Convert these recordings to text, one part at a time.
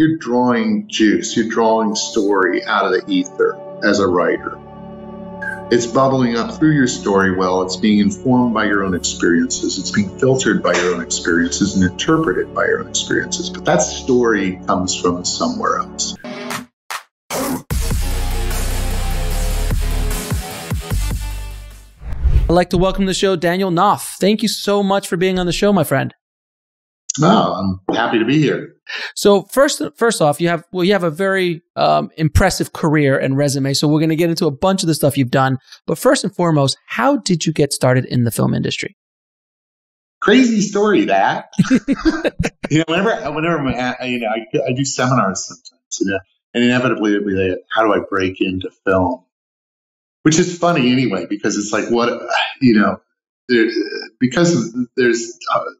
You're drawing juice, you're drawing story out of the ether as a writer. It's bubbling up through your story well, it's being informed by your own experiences, it's being filtered by your own experiences and interpreted by your own experiences, but that story comes from somewhere else. I'd like to welcome to the show Daniel Knauf. Thank you so much for being on the show, my friend. Oh, I'm happy to be here. So first off, you have a very impressive career and resume. So we're going to get into a bunch of the stuff you've done. But first and foremost, how did you get started in the film industry? Crazy story that. You know, whenever I do seminars sometimes, you know, and inevitably it'll be like, how do I break into film? Which is funny anyway, because it's like, what, you know, because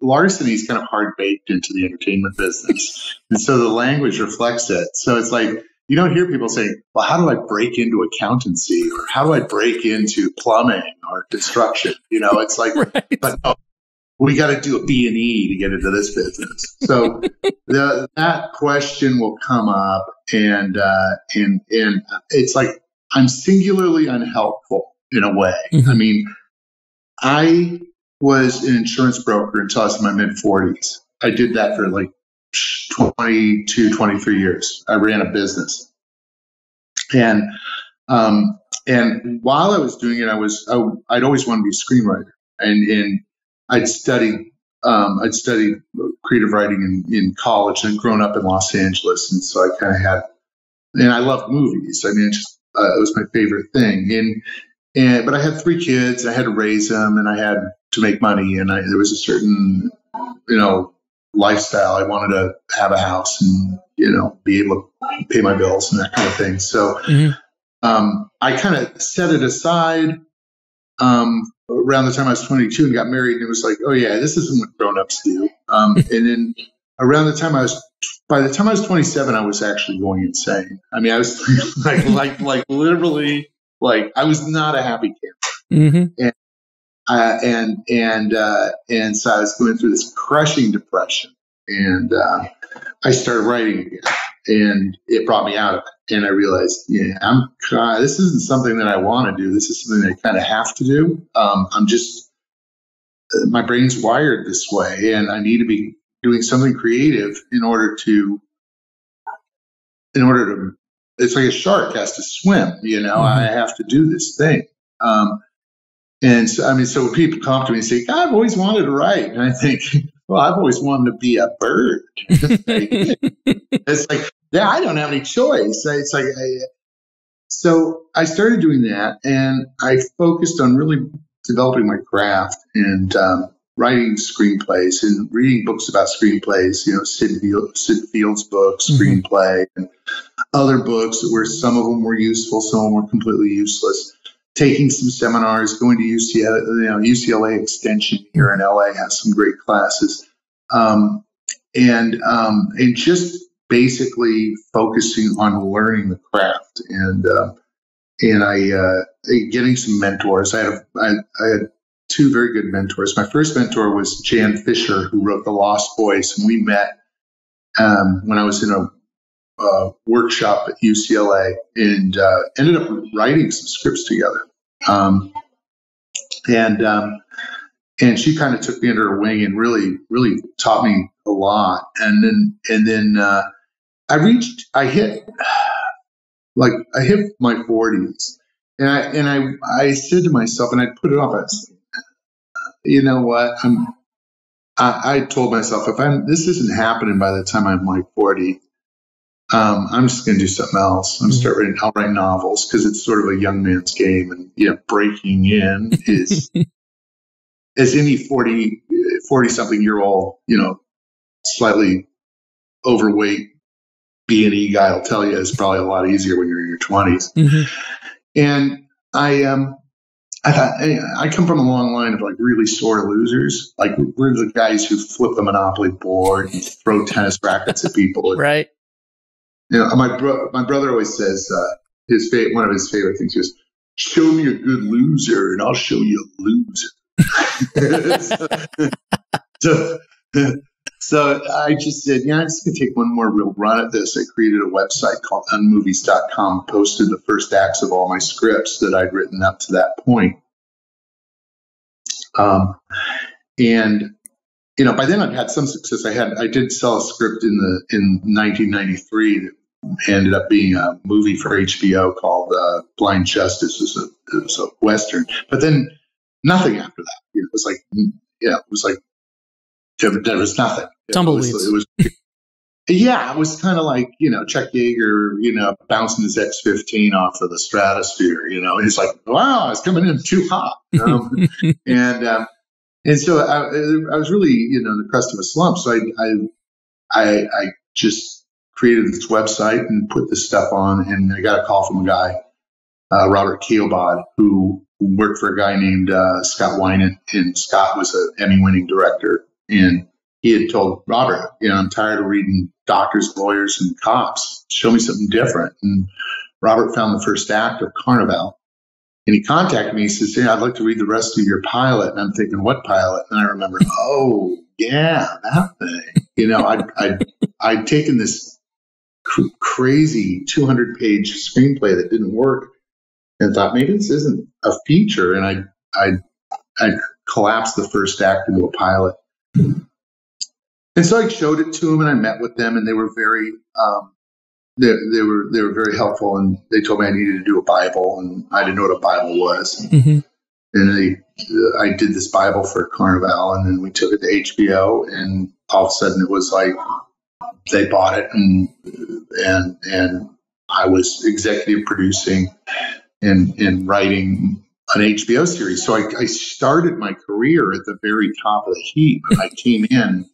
larceny is kind of hard baked into the entertainment business. And so the language reflects it. So it's like, you don't hear people saying, well, how do I break into accountancy? Or how do I break into plumbing or construction? You know, it's like, right. But oh, we got to do a B&E to get into this business. So that question will come up. And it's like, I'm singularly unhelpful in a way. Mm-hmm. I mean, I was an insurance broker until I was in my mid-40s. I did that for like 22, 23 years. I ran a business. And while I was doing it, I'd always wanted to be a screenwriter. And I'd studied creative writing in college and grown up in Los Angeles. And so I kind of had, and I loved movies. I mean, it was my favorite thing. But I had three kids. I had to raise them, and I had to make money. And there was a certain, you know, lifestyle. I wanted to have a house and, you know, be able to pay my bills and that kind of thing. So I kind of set it aside around the time I was 22 and got married. And it was like, oh yeah, this isn't what grown-ups do. And then around the time by the time I was 27, I was actually going insane. I mean, I was like literally. Like I was not a happy camper, mm-hmm. and so I was going through this crushing depression, and I started writing again, and it brought me out of it. And I realized, yeah, this isn't something that I want to do. This is something that I kind of have to do. My brain's wired this way, and I need to be doing something creative in order to. It's like a shark has to swim, you know, mm-hmm. I have to do this thing. And so, I mean, so when people come to me and say, I've always wanted to write. And I think, well, I've always wanted to be a bird. It's like, yeah, I don't have any choice. It's like, so I started doing that, and I focused on really developing my craft and writing screenplays and reading books about screenplays, you know, Sid Field's book, Screenplay, mm-hmm. and other books where some of them were useful, some of them were completely useless. Taking some seminars, going to UCLA, you know, UCLA Extension here in LA has some great classes. And just basically focusing on learning the craft and getting some mentors. I had two very good mentors. My first mentor was Jan Fisher, who wrote The Lost Boys, and we met when I was in a workshop at UCLA, and ended up writing some scripts together. And she kind of took me under her wing and really, really taught me a lot. And then I hit my 40s, and I said to myself, and I put it off as, you know what? I told myself, this isn't happening by the time I'm like 40, I'm just going to do something else. I'm mm-hmm. start writing. I'll write novels, because it's sort of a young man's game, and you know, breaking in is as any 40 something year old, you know, slightly overweight B&E guy will tell you is probably a lot easier when you're in your 20s. Mm-hmm. And I thought, hey, I come from a long line of like really sore losers. Like we're the guys who flip the Monopoly board and throw tennis rackets at people. Right. You know, my brother always says one of his favorite things is, "Show me a good loser, and I'll show you a loser." so, So I just said, yeah, I'm just going to take one more real run at this. I created a website called Unmovies.com, posted the first acts of all my scripts that I'd written up to that point. And, you know, by then I'd had some success. I did sell a script in 1993 that ended up being a movie for HBO called Blind Justice. It was a Western, but then nothing after that. You know, it was like, yeah, it was like, there was nothing. Tumbleweeds. It was kind of like, you know, Chuck Yeager, you know, bouncing his X-15 off of the stratosphere, you know. He's like, wow, it's coming in too hot. And so I was really, you know, in the crest of a slump. So I just created this website and put this stuff on, and I got a call from a guy, Robert Kiobod, who worked for a guy named Scott Winant, and Scott was an Emmy-winning director. And he had told Robert, you know, I'm tired of reading doctors, lawyers, and cops. Show me something different. And Robert found the first act of Carnivale. And he contacted me. He says, hey, I'd like to read the rest of your pilot. And I'm thinking, what pilot? And I remember, oh, yeah, that thing. You know, I'd taken this crazy 200-page screenplay that didn't work and thought, maybe this isn't a feature. And I collapsed the first act into a pilot. And so I showed it to them, and I met with them, and they were very, they were very helpful, and they told me I needed to do a Bible, and I didn't know what a Bible was. Mm-hmm. And I did this Bible for Carnivale, and then we took it to HBO, and all of a sudden it was like they bought it, and I was executive producing and writing an HBO series. So I started my career at the very top of the heap when I came in.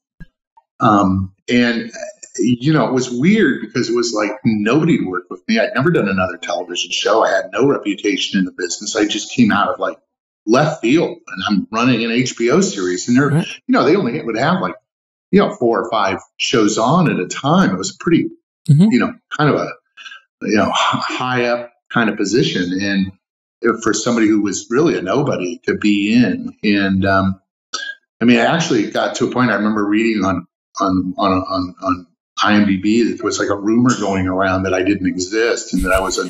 And, you know, it was weird because it was like nobody would work with me. I'd never done another television show. I had no reputation in the business. I just came out of like left field, and I'm running an HBO series. And they're, you know, they only would have like, you know, 4 or 5 shows on at a time. It was pretty, you know, kind of a, you know, high up kind of position. And for somebody who was really a nobody to be in. And, I mean, I actually got to a point, I remember reading on IMDb, that there was like a rumor going around that I didn't exist and that I was a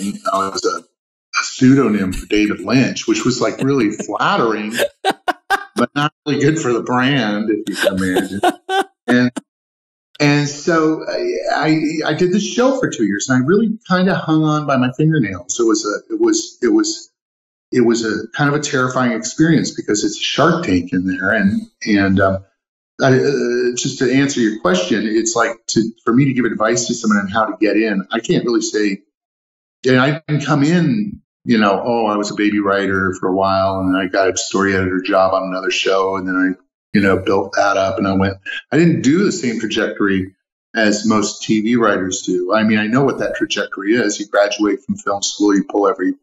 pseudonym for David Lynch, which was like really flattering, but not really good for the brand, if you can imagine. And so I did this show for 2 years, and I really kind of hung on by my fingernails. It was a kind of a terrifying experience because it's Shark Tank in there, and just to answer your question, it's like for me to give advice to someone on how to get in, I can't really say. And I didn't come in, you know, oh, I was a baby writer for a while, and I got a story editor job on another show, and then I built that up, and I didn't do the same trajectory as most TV writers do. I mean, I know what that trajectory is. You graduate from film school, you pull every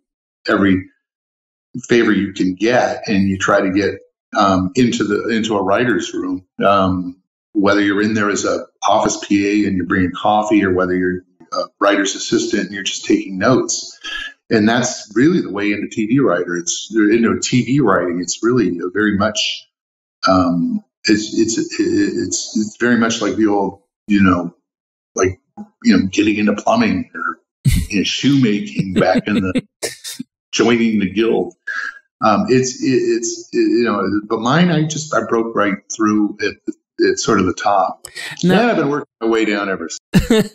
favor you can get, and you try to get into a writer's room, whether you're in there as a office PA and you're bringing coffee, or whether you're a writer's assistant and you're just taking notes. And that's really the way into TV writer. It's into TV writing. It's really very much. It's very much like the old, getting into plumbing or shoemaking back in the joining the guild. But mine, I broke right through at sort of the top. Now, I've been working my way down ever since.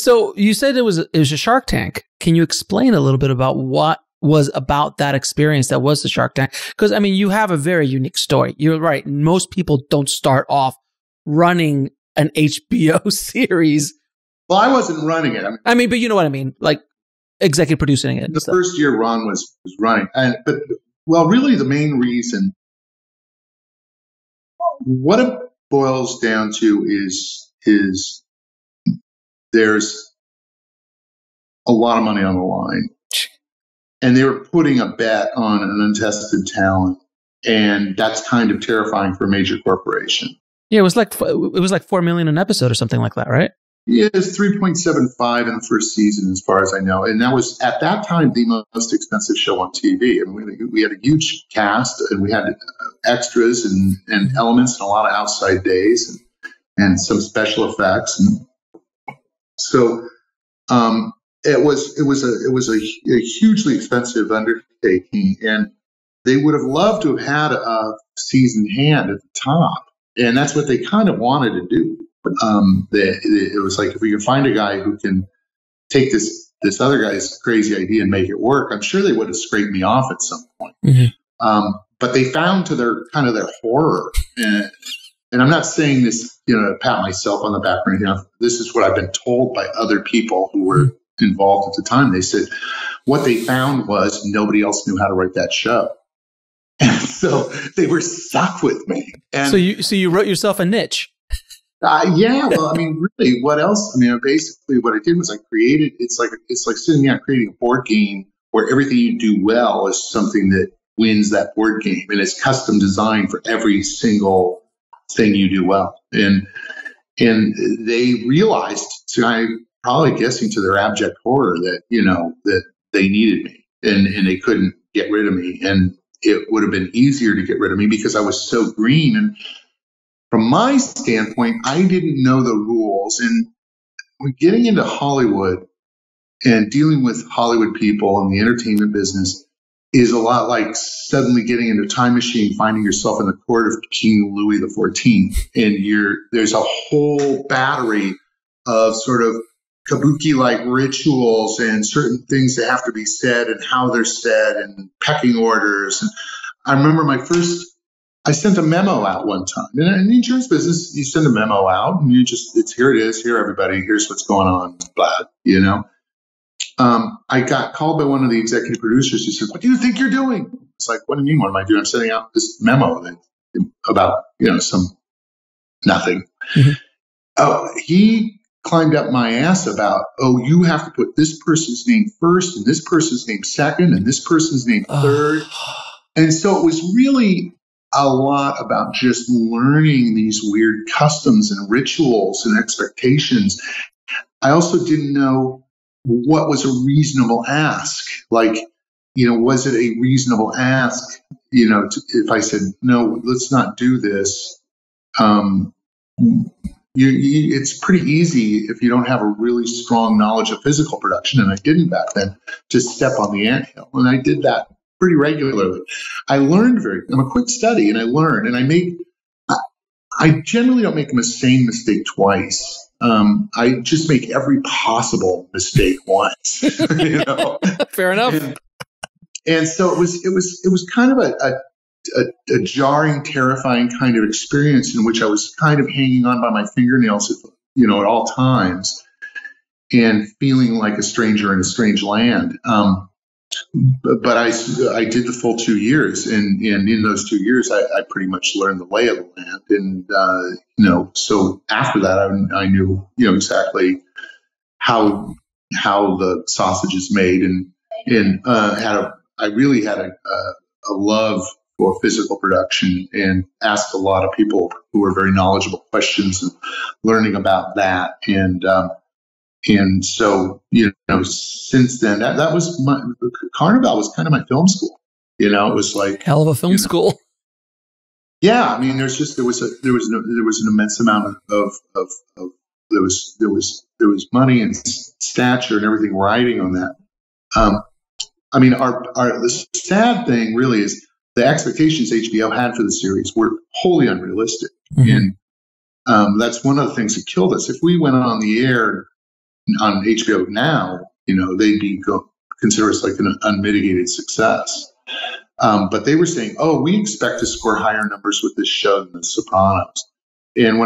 So you said it was a Shark Tank. Can you explain a little bit about what was about that experience that was the Shark Tank? Because, I mean, you have a very unique story. You're right. Most people don't start off running an HBO series. Well, I wasn't running it. I mean, but you know what I mean. Like executive producing it. The first year Ron was running. But really the main reason, what it boils down to is there's a lot of money on the line. And they were putting a bet on an untested talent, and that's kind of terrifying for a major corporation. Yeah, it was like $4 million an episode or something like that, right? Yeah, it's 3.75 in the first season, as far as I know. And that was, at that time, the most expensive show on TV. And we had a huge cast, and we had extras and elements and a lot of outside days and some special effects. And so it was a hugely expensive undertaking, and they would have loved to have had a seasoned hand at the top. And that's what they kind of wanted to do. It was like, if we can find a guy who can take this other guy's crazy idea and make it work, I'm sure they would have scraped me off at some point. Mm-hmm. But they found, to their horror, and I'm not saying this, to pat myself on the back or anything. This is what I've been told by other people who were involved at the time. They said what they found was nobody else knew how to write that show. And so they were stuck with me. And so you wrote yourself a niche. Yeah, well, really, what else? Basically, what I did was I created. It's like sitting down creating a board game where everything you do well is something that wins that board game, and it's custom designed for every single thing you do well. And they realized, so I'm probably guessing to their abject horror, that that they needed me, and they couldn't get rid of me, and it would have been easier to get rid of me because I was so green. And from my standpoint, I didn't know the rules, and getting into Hollywood and dealing with Hollywood people in the entertainment business is a lot like suddenly getting into a time machine, finding yourself in the court of King Louis XIV, and there's a whole battery of sort of kabuki-like rituals and certain things that have to be said and how they're said and pecking orders. And I remember I sent a memo out one time. In the insurance business, you send a memo out and it's here it is, here everybody, here's what's going on, blah. I got called by one of the executive producers who said, "What do you think you're doing?" It's like, what do you mean, what am I doing? I'm sending out this memo about, some nothing. Mm-hmm. Oh, he climbed up my ass about, oh, you have to put this person's name first and this person's name second and this person's name third. And so it was really a lot about just learning these weird customs and rituals and expectations. I also didn't know what was a reasonable ask. Like, was it a reasonable ask? If I said, no, let's not do this. It's pretty easy if you don't have a really strong knowledge of physical production, and I didn't back then, to step on the anthill. And I did that pretty regularly. I learned I'm a quick study, and I learned, and I generally don't make the same mistake twice. I just make every possible mistake once, Fair enough. And so it was kind of a jarring, terrifying kind of experience in which I was kind of hanging on by my fingernails, at all times, and feeling like a stranger in a strange land. But I did the full 2 years, and in those 2 years, I pretty much learned the lay of the land. And, so after that, I knew, exactly how the sausage is made, and I really had a love for physical production, and asked a lot of people who were very knowledgeable questions and learning about that. And so, since then, that was Carnivale was kind of my film school. It was like hell of a film school. Yeah, there was an immense amount of there was money and stature and everything riding on that. The sad thing really is the expectations HBO had for the series were wholly unrealistic, mm-hmm. and that's one of the things that killed us. If we went on the air on HBO now, they'd consider us like an unmitigated success. But they were saying, oh, we expect to score higher numbers with this show than The Sopranos. And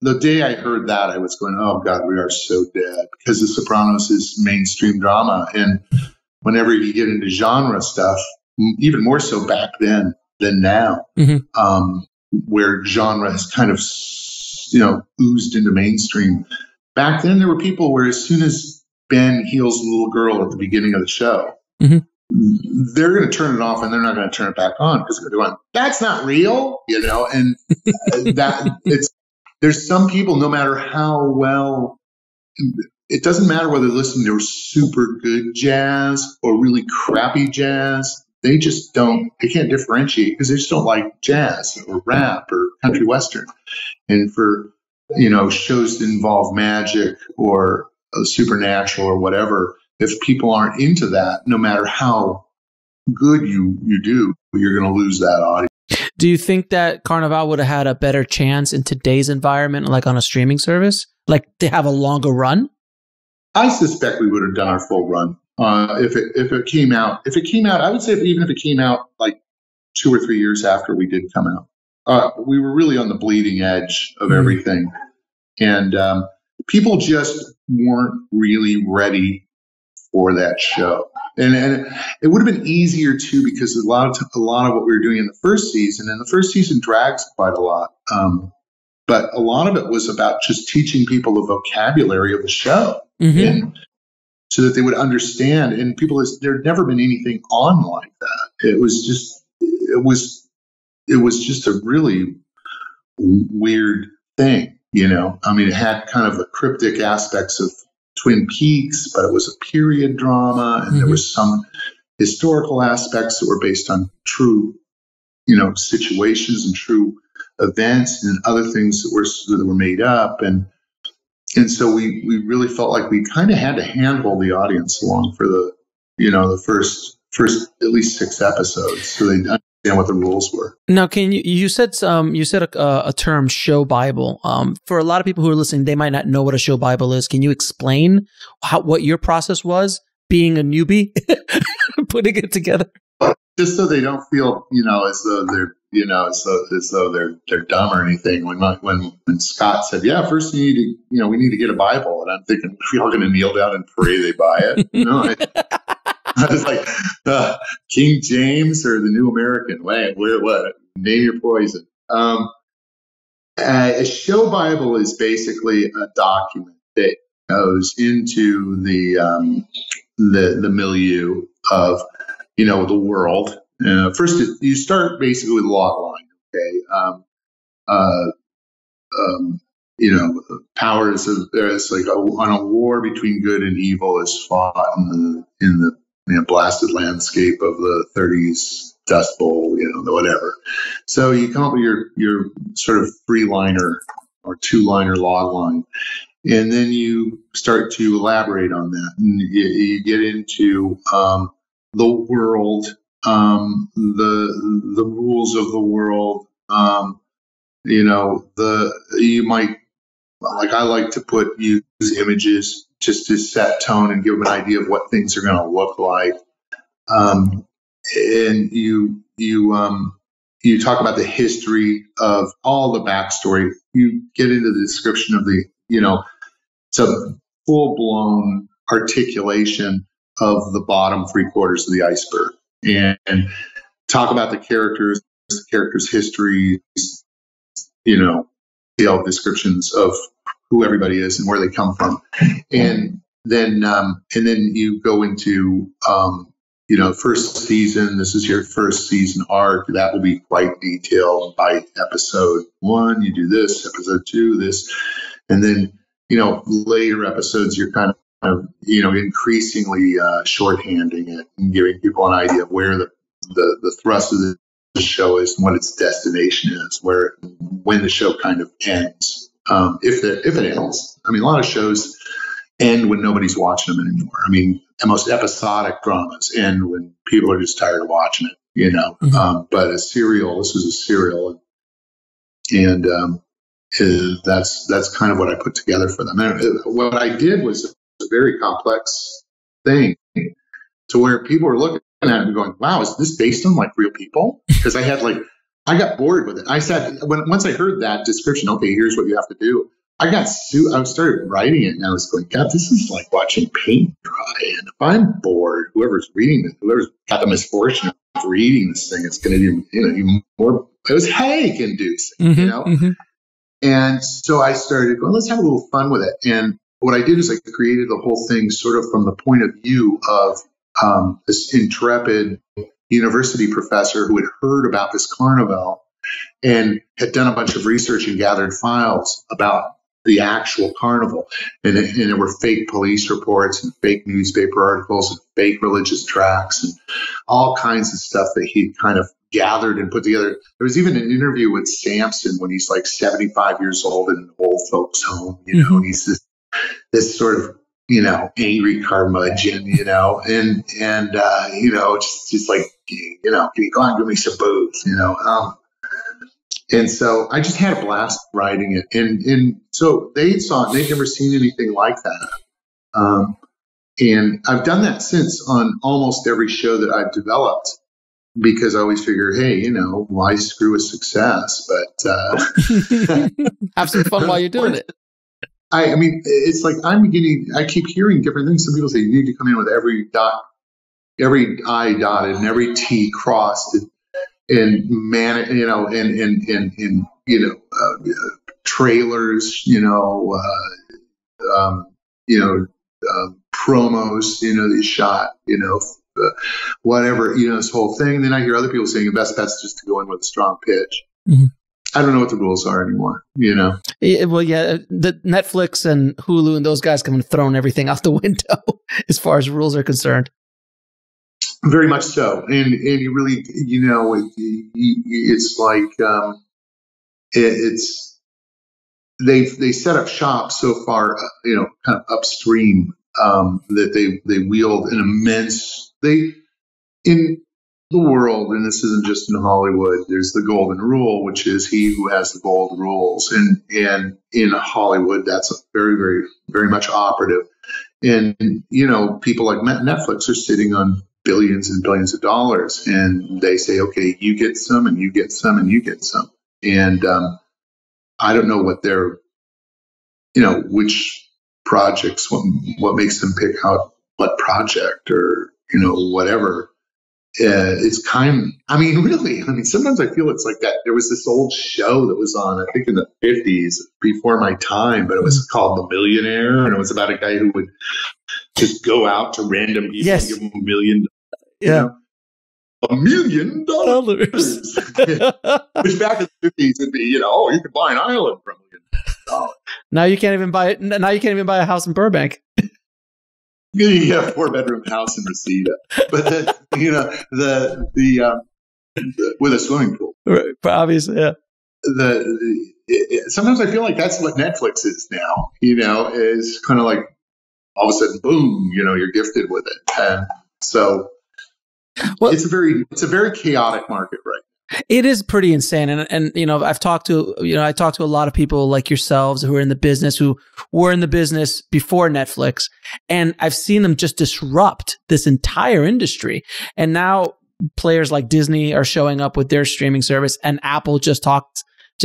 the day I heard that, I was going, oh God, we are so dead, because The Sopranos is mainstream drama. And whenever you get into genre stuff, even more so back then than now, mm-hmm. Where genre has kind of, oozed into mainstream. Back then, there were people where as soon as Ben heals the little girl at the beginning of the show, mm-hmm. they're going to turn it off, and they're not going to turn it back on, because they're going, that's not real, and there's some people, no matter how well it doesn't matter whether they're listening to super good jazz or really crappy jazz. They just don't, they can't differentiate because they just don't like jazz or rap or country western. And for, you know, shows that involve magic or supernatural or whatever, if people aren't into that, no matter how good you do, you're going to lose that audience. Do you think that Carnivale would have had a better chance in today's environment, like on a streaming service, like to have a longer run? I suspect we would have done our full run if it came out. I would say even if it came out like 2 or 3 years after we did come out, we were really on the bleeding edge of everything, and people just weren't really ready for that show. And it would have been easier too, because a lot of what we were doing in the first season, and the first season drags quite a lot, but a lot of it was about just teaching people the vocabulary of the show, and so that they would understand. And people, there had never been anything on like that. It was just a really weird thing, you know. I mean, it had kind of the cryptic aspects of Twin Peaks, but it was a period drama, and there was some historical aspects that were based on true, you know, situations and true events, and other things that were made up, and so we really felt like we kind of had to handhold the audience along for the, you know, the first at least 6 episodes, so they understand what the rules were. Now, can you said a term, show Bible. For a lot of people who are listening, they might not know what a show Bible is. Can you explain what your process was, being a newbie, putting it together? Just so they don't feel, you know, as though they're, you know, as though they're dumb or anything. When Scott said, "Yeah, first we need to get a Bible," and I'm thinking, are we all going to kneel down and pray they buy it? No, I was like, King James or the New American Way? What? Name your poison. A show Bible is basically a document that goes into the milieu of, you know, the world. First, you start basically with log line, okay? You know, powers of, it's like a war between good and evil is fought in the you know, blasted landscape of the 30s Dust Bowl, you know, whatever. So you come up with your sort of 3-liner or 2-liner log line, and then you start to elaborate on that, and you get into the world. The rules of the world, you know, I like to use images just to set tone and give them an idea of what things are going to look like. And you talk about the history of all the backstory. You get into the description of the, you know, it's a full blown articulation of the bottom 3/4 of the iceberg. And talk about the characters' histories, you know, detailed descriptions of who everybody is and where they come from, and then you go into, you know, first season. This is your first season arc. That will be quite detailed. By episode 1, you do this. Episode 2, this, and then, you know, later episodes, you're kind of, you know, increasingly shorthanding it and giving people an idea of where the thrust of the show is and what its destination is, when the show kind of ends, if it ends. I mean, a lot of shows end when nobody's watching them anymore. I mean, the most episodic dramas end when people are just tired of watching it, you know. But this was a serial, and that's kind of what I put together for them. And what I did was a very complex thing, to where people were looking at it and going, "Wow, is this based on like real people?" Because I got bored with it. I said, once I heard that description, okay, here's what you have to do. I started writing it, and I was going, "God, this is like watching paint dry." And if I'm bored, whoever's reading it, whoever's got the misfortune of reading this thing, it's going to be, you know, even more. It was headache-inducing, you know. And so I started going, "Let's have a little fun with it." And what I did is I created the whole thing sort of from the point of view of this intrepid university professor who had heard about this Carnivale and had done a bunch of research and gathered files about the actual carnival. And there were fake police reports and fake newspaper articles and fake religious tracts and all kinds of stuff that he kind of gathered and put together. There was even an interview with Samson when he's like 75 years old in an old folks home, you know, and he's this sort of, you know, angry curmudgeon, you know, and you know, just like, you know, can you go and give me some booze, you know? And so I just had a blast writing it. And so they saw it, they'd never seen anything like that. And I've done that since on almost every show that I've developed, because I always figure, hey, you know, why screw with success? But have some fun while you're doing it. I mean, it's like I keep hearing different things. Some people say you need to come in with every dot, every I dotted and every T crossed, and man, you know, and you know, trailers, you know, promos, you know, they shot, you know, whatever, you know, this whole thing. And then I hear other people saying the best bet is just to go in with a strong pitch. Mm-hmm. I don't know what the rules are anymore, you know? Yeah, well, yeah, the Netflix and Hulu and those guys come and throw everything out the window as far as rules are concerned. Very much so. And you really, you know, it's like, it's, they set up shop so far, you know, kind of upstream, that they wield an immense, in the world, and this isn't just in Hollywood, there's the golden rule, which is he who has the gold rules. And in Hollywood, that's very, very, very much operative. And, you know, people like Netflix are sitting on billions and billions of dollars, and they say, okay, you get some and you get some and you get some. And I don't know what they're, you know, which projects, what makes them pick out what project or, you know, whatever. It's kind of, I mean, really, I mean, sometimes I feel it's like that. There was this old show that was on, I think in the 50s, before my time, but it was called The Millionaire, and it was about a guy who would just go out to random people and give him $1 million. Yeah. You know, $1 million. Which back in the 50s would be, you know, oh, you could buy an island for $1 million. Now you can't even buy it. Now you can't even buy a house in Burbank. Yeah, 4-bedroom house in Reseda, but the, you know, the with a swimming pool, right? Obviously, yeah. Sometimes I feel like that's what Netflix is now. You know, is kind of like all of a sudden, boom! You know, you're gifted with it, and so it's a very chaotic market right now. It is pretty insane. And you know, I talked to a lot of people like yourselves who are in the business, who were in the business before Netflix. And I've seen them just disrupt this entire industry. And now players like Disney are showing up with their streaming service, and Apple just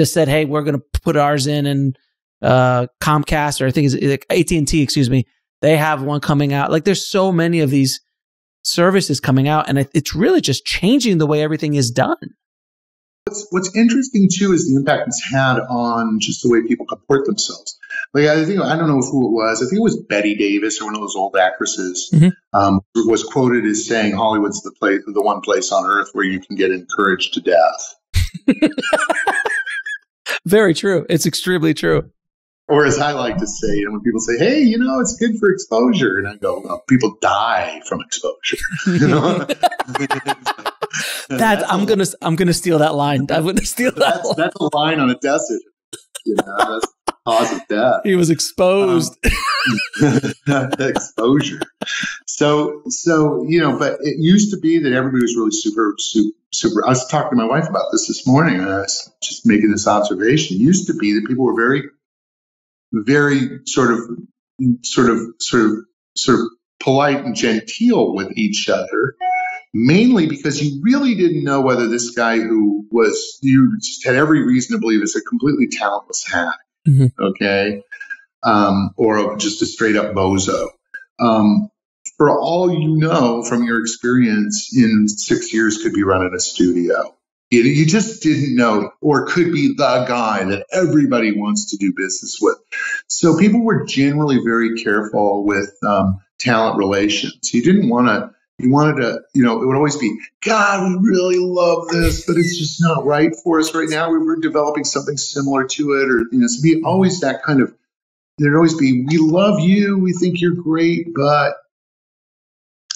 said, hey, we're going to put ours in, and Comcast, or I think it's AT&T, excuse me. They have one coming out. Like, there's so many of these services coming out, and it's really just changing the way everything is done. What's interesting too is the impact it's had on just the way people comport themselves. Like, I don't know who it was. I think it was Betty Davis or one of those old actresses, was quoted as saying, "Hollywood's the one place on earth where you can get encouraged to death." Very true. It's extremely true. Or as I like to say, you know, when people say, "Hey, you know, it's good for exposure," and I go, well, "People die from exposure." You know? I'm gonna steal that line. I'm gonna steal that line. That's a line on a desert. You know, that's the cause of death. He was exposed. Exposure. So you know, but it used to be that everybody was really super. I was talking to my wife about this morning, and I was just making this observation. It used to be that people were very sort of polite and genteel with each other. Mainly because you really didn't know whether this guy you just had every reason to believe is a completely talentless hack, okay, or just a straight up bozo. For all you know from your experience, in 6 years could be running a studio. You just didn't know, or could be the guy that everybody wants to do business with. So people were generally very careful with talent relations. You didn't want to. You wanted to, you know, it would always be, God, we really love this, but it's just not right for us right now. We were developing something similar to it, or, you know, so be always that kind of There'd always be, we love you, we think you're great, but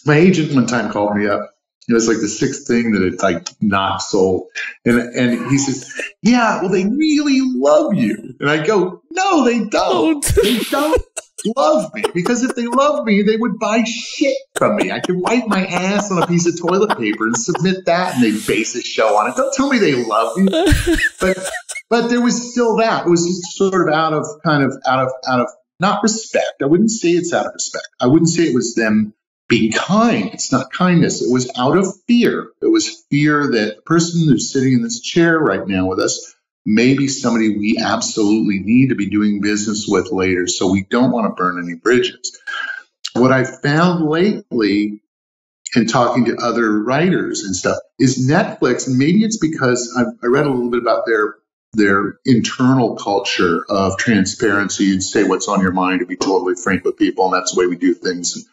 my agent one time called me up. It was like the sixth thing that it's like not sold. And he says, yeah, well, they really love you. And I go, no, they don't. They don't love me. Because if they loved me, they would buy shit from me. I could wipe my ass on a piece of toilet paper and submit that, and they base a show on it. Don't tell me they love me. But there was still that. It was just sort of out of not respect. I wouldn't say it's out of respect. I wouldn't say it was them being kind. It's not kindness. It was out of fear. It was fear that the person who's sitting in this chair right now with us may be somebody we absolutely need to be doing business with later. So we don't want to burn any bridges. What I found lately in talking to other writers and stuff is Netflix, and maybe it's because I read a little bit about their internal culture of transparency and say what's on your mind and be totally frank with people. And that's the way we do things. And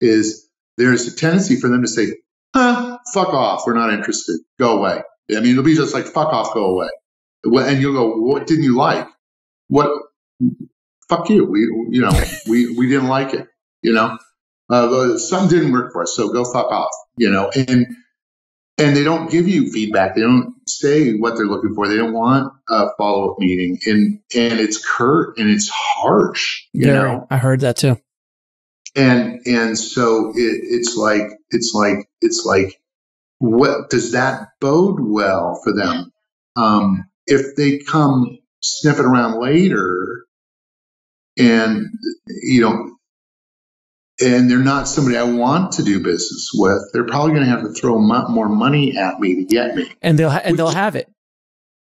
is there's a tendency for them to say, fuck off, we're not interested, go away. I mean, it'll be just like, fuck off, go away. And you'll go, what didn't you like? What? Fuck you. We didn't like it, something didn't work for us, so go fuck off, And they don't give you feedback. They don't say what they're looking for. They don't want a follow-up meeting. And it's curt and it's harsh, you know? I heard that too. And so it's like, what does that bode well for them? If they come sniffing around later and, and they're not somebody I want to do business with, they're probably going to have to throw more money at me to get me. And they'll have it.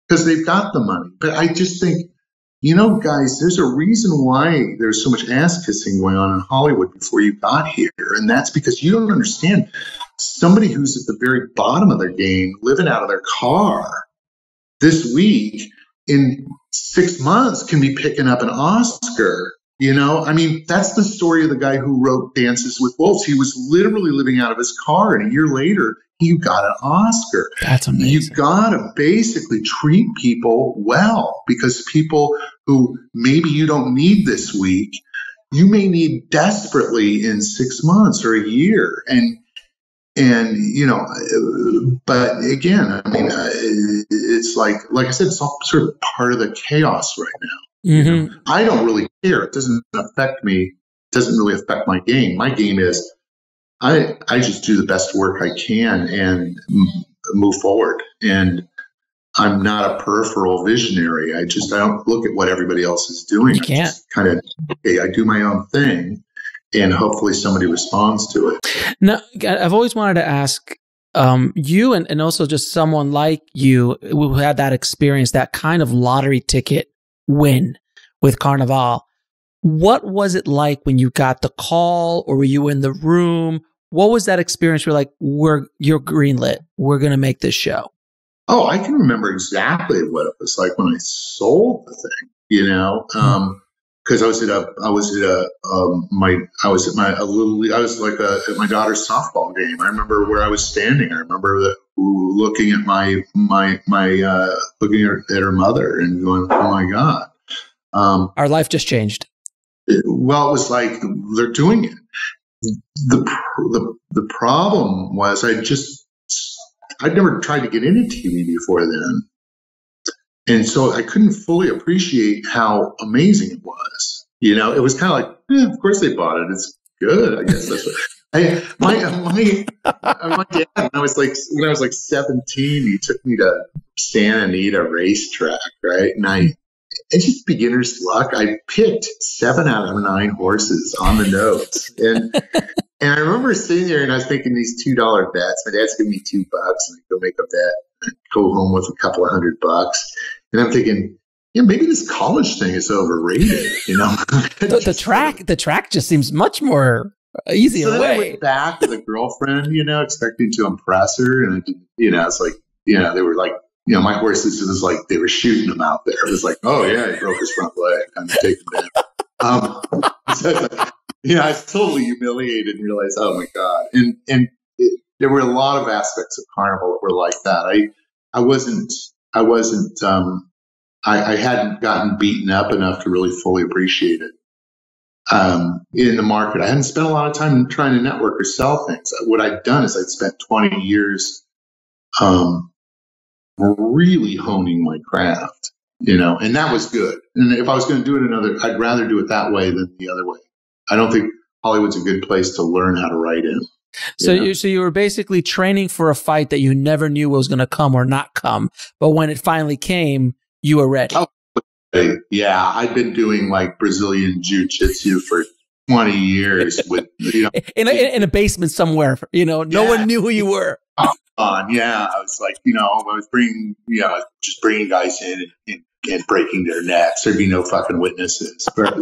Because they've got the money. But I just think, guys, there's a reason why there's so much ass-kissing going on in Hollywood before you got here, and that's because you don't understand somebody who's at the very bottom of their game, living out of their car this week, in 6 months can be picking up an Oscar, I mean, that's the story of the guy who wrote Dances with Wolves. He was literally living out of his car, and a year later, he got an Oscar. That's amazing. You've got to basically treat people well, because people who maybe you don't need this week, you may need desperately in 6 months or a year. But again, I mean, it's like I said, it's all sort of part of the chaos right now. Mm-hmm. I don't really care. It doesn't affect me. It doesn't really affect my game. My game is I just do the best work I can and move forward. And I'm not a peripheral visionary. I don't look at what everybody else is doing. You can't. I do my own thing, and hopefully somebody responds to it. Now, I've always wanted to ask you and also just someone like you who had that experience, that kind of lottery ticket win with Carnivale. What was it like when you got the call, or were you in the room? What was that experience? You're like, you're greenlit. We're going to make this show. Oh, I can remember exactly what it was like when I sold the thing, because I was at my daughter's softball game. I remember where I was standing. I remember looking at looking at her mother and going, oh my God. Our life just changed. Well, it was like they're doing it. The problem was I'd never tried to get into TV before then. And so I couldn't fully appreciate how amazing it was. It was kind of like, of course they bought it. It's good. I guess that's what my dad, when I was like 17, he took me to Santa Anita racetrack, right? And it's just beginner's luck. I picked 7 out of 9 horses on the nose. And I remember sitting there and I was making these $2 bets. My dad's giving me $2, and I go make a bet. I go home with a couple of $100. And I'm thinking, maybe this college thing is overrated. The track just seems much more easy away. So then I went back with a girlfriend, expecting to impress her. And they were like, my horses, it was like they were shooting him out there. It was like, oh, yeah, he broke his front leg. I'm taking that. I was totally humiliated and realized, oh, my God. And there were a lot of aspects of Carnivale that were like that. I wasn't I hadn't gotten beaten up enough to really fully appreciate it in the market. I hadn't spent a lot of time trying to network or sell things. What I'd done is I'd spent 20 years really honing my craft, you know, and that was good. And if I was going to do it another, I'd rather do it that way than the other way. I don't think Hollywood's a good place to learn how to write in. So you were basically training for a fight that you never knew was going to come or not come, but when it finally came, you were ready. Oh, yeah, I've been doing like Brazilian jiu-jitsu for 20 years with, you know, in a basement somewhere, you know, no one knew who you were. Yeah, I was like, you know, I was bringing, you know, just bringing guys in and breaking their necks. There'd be no fucking witnesses. But,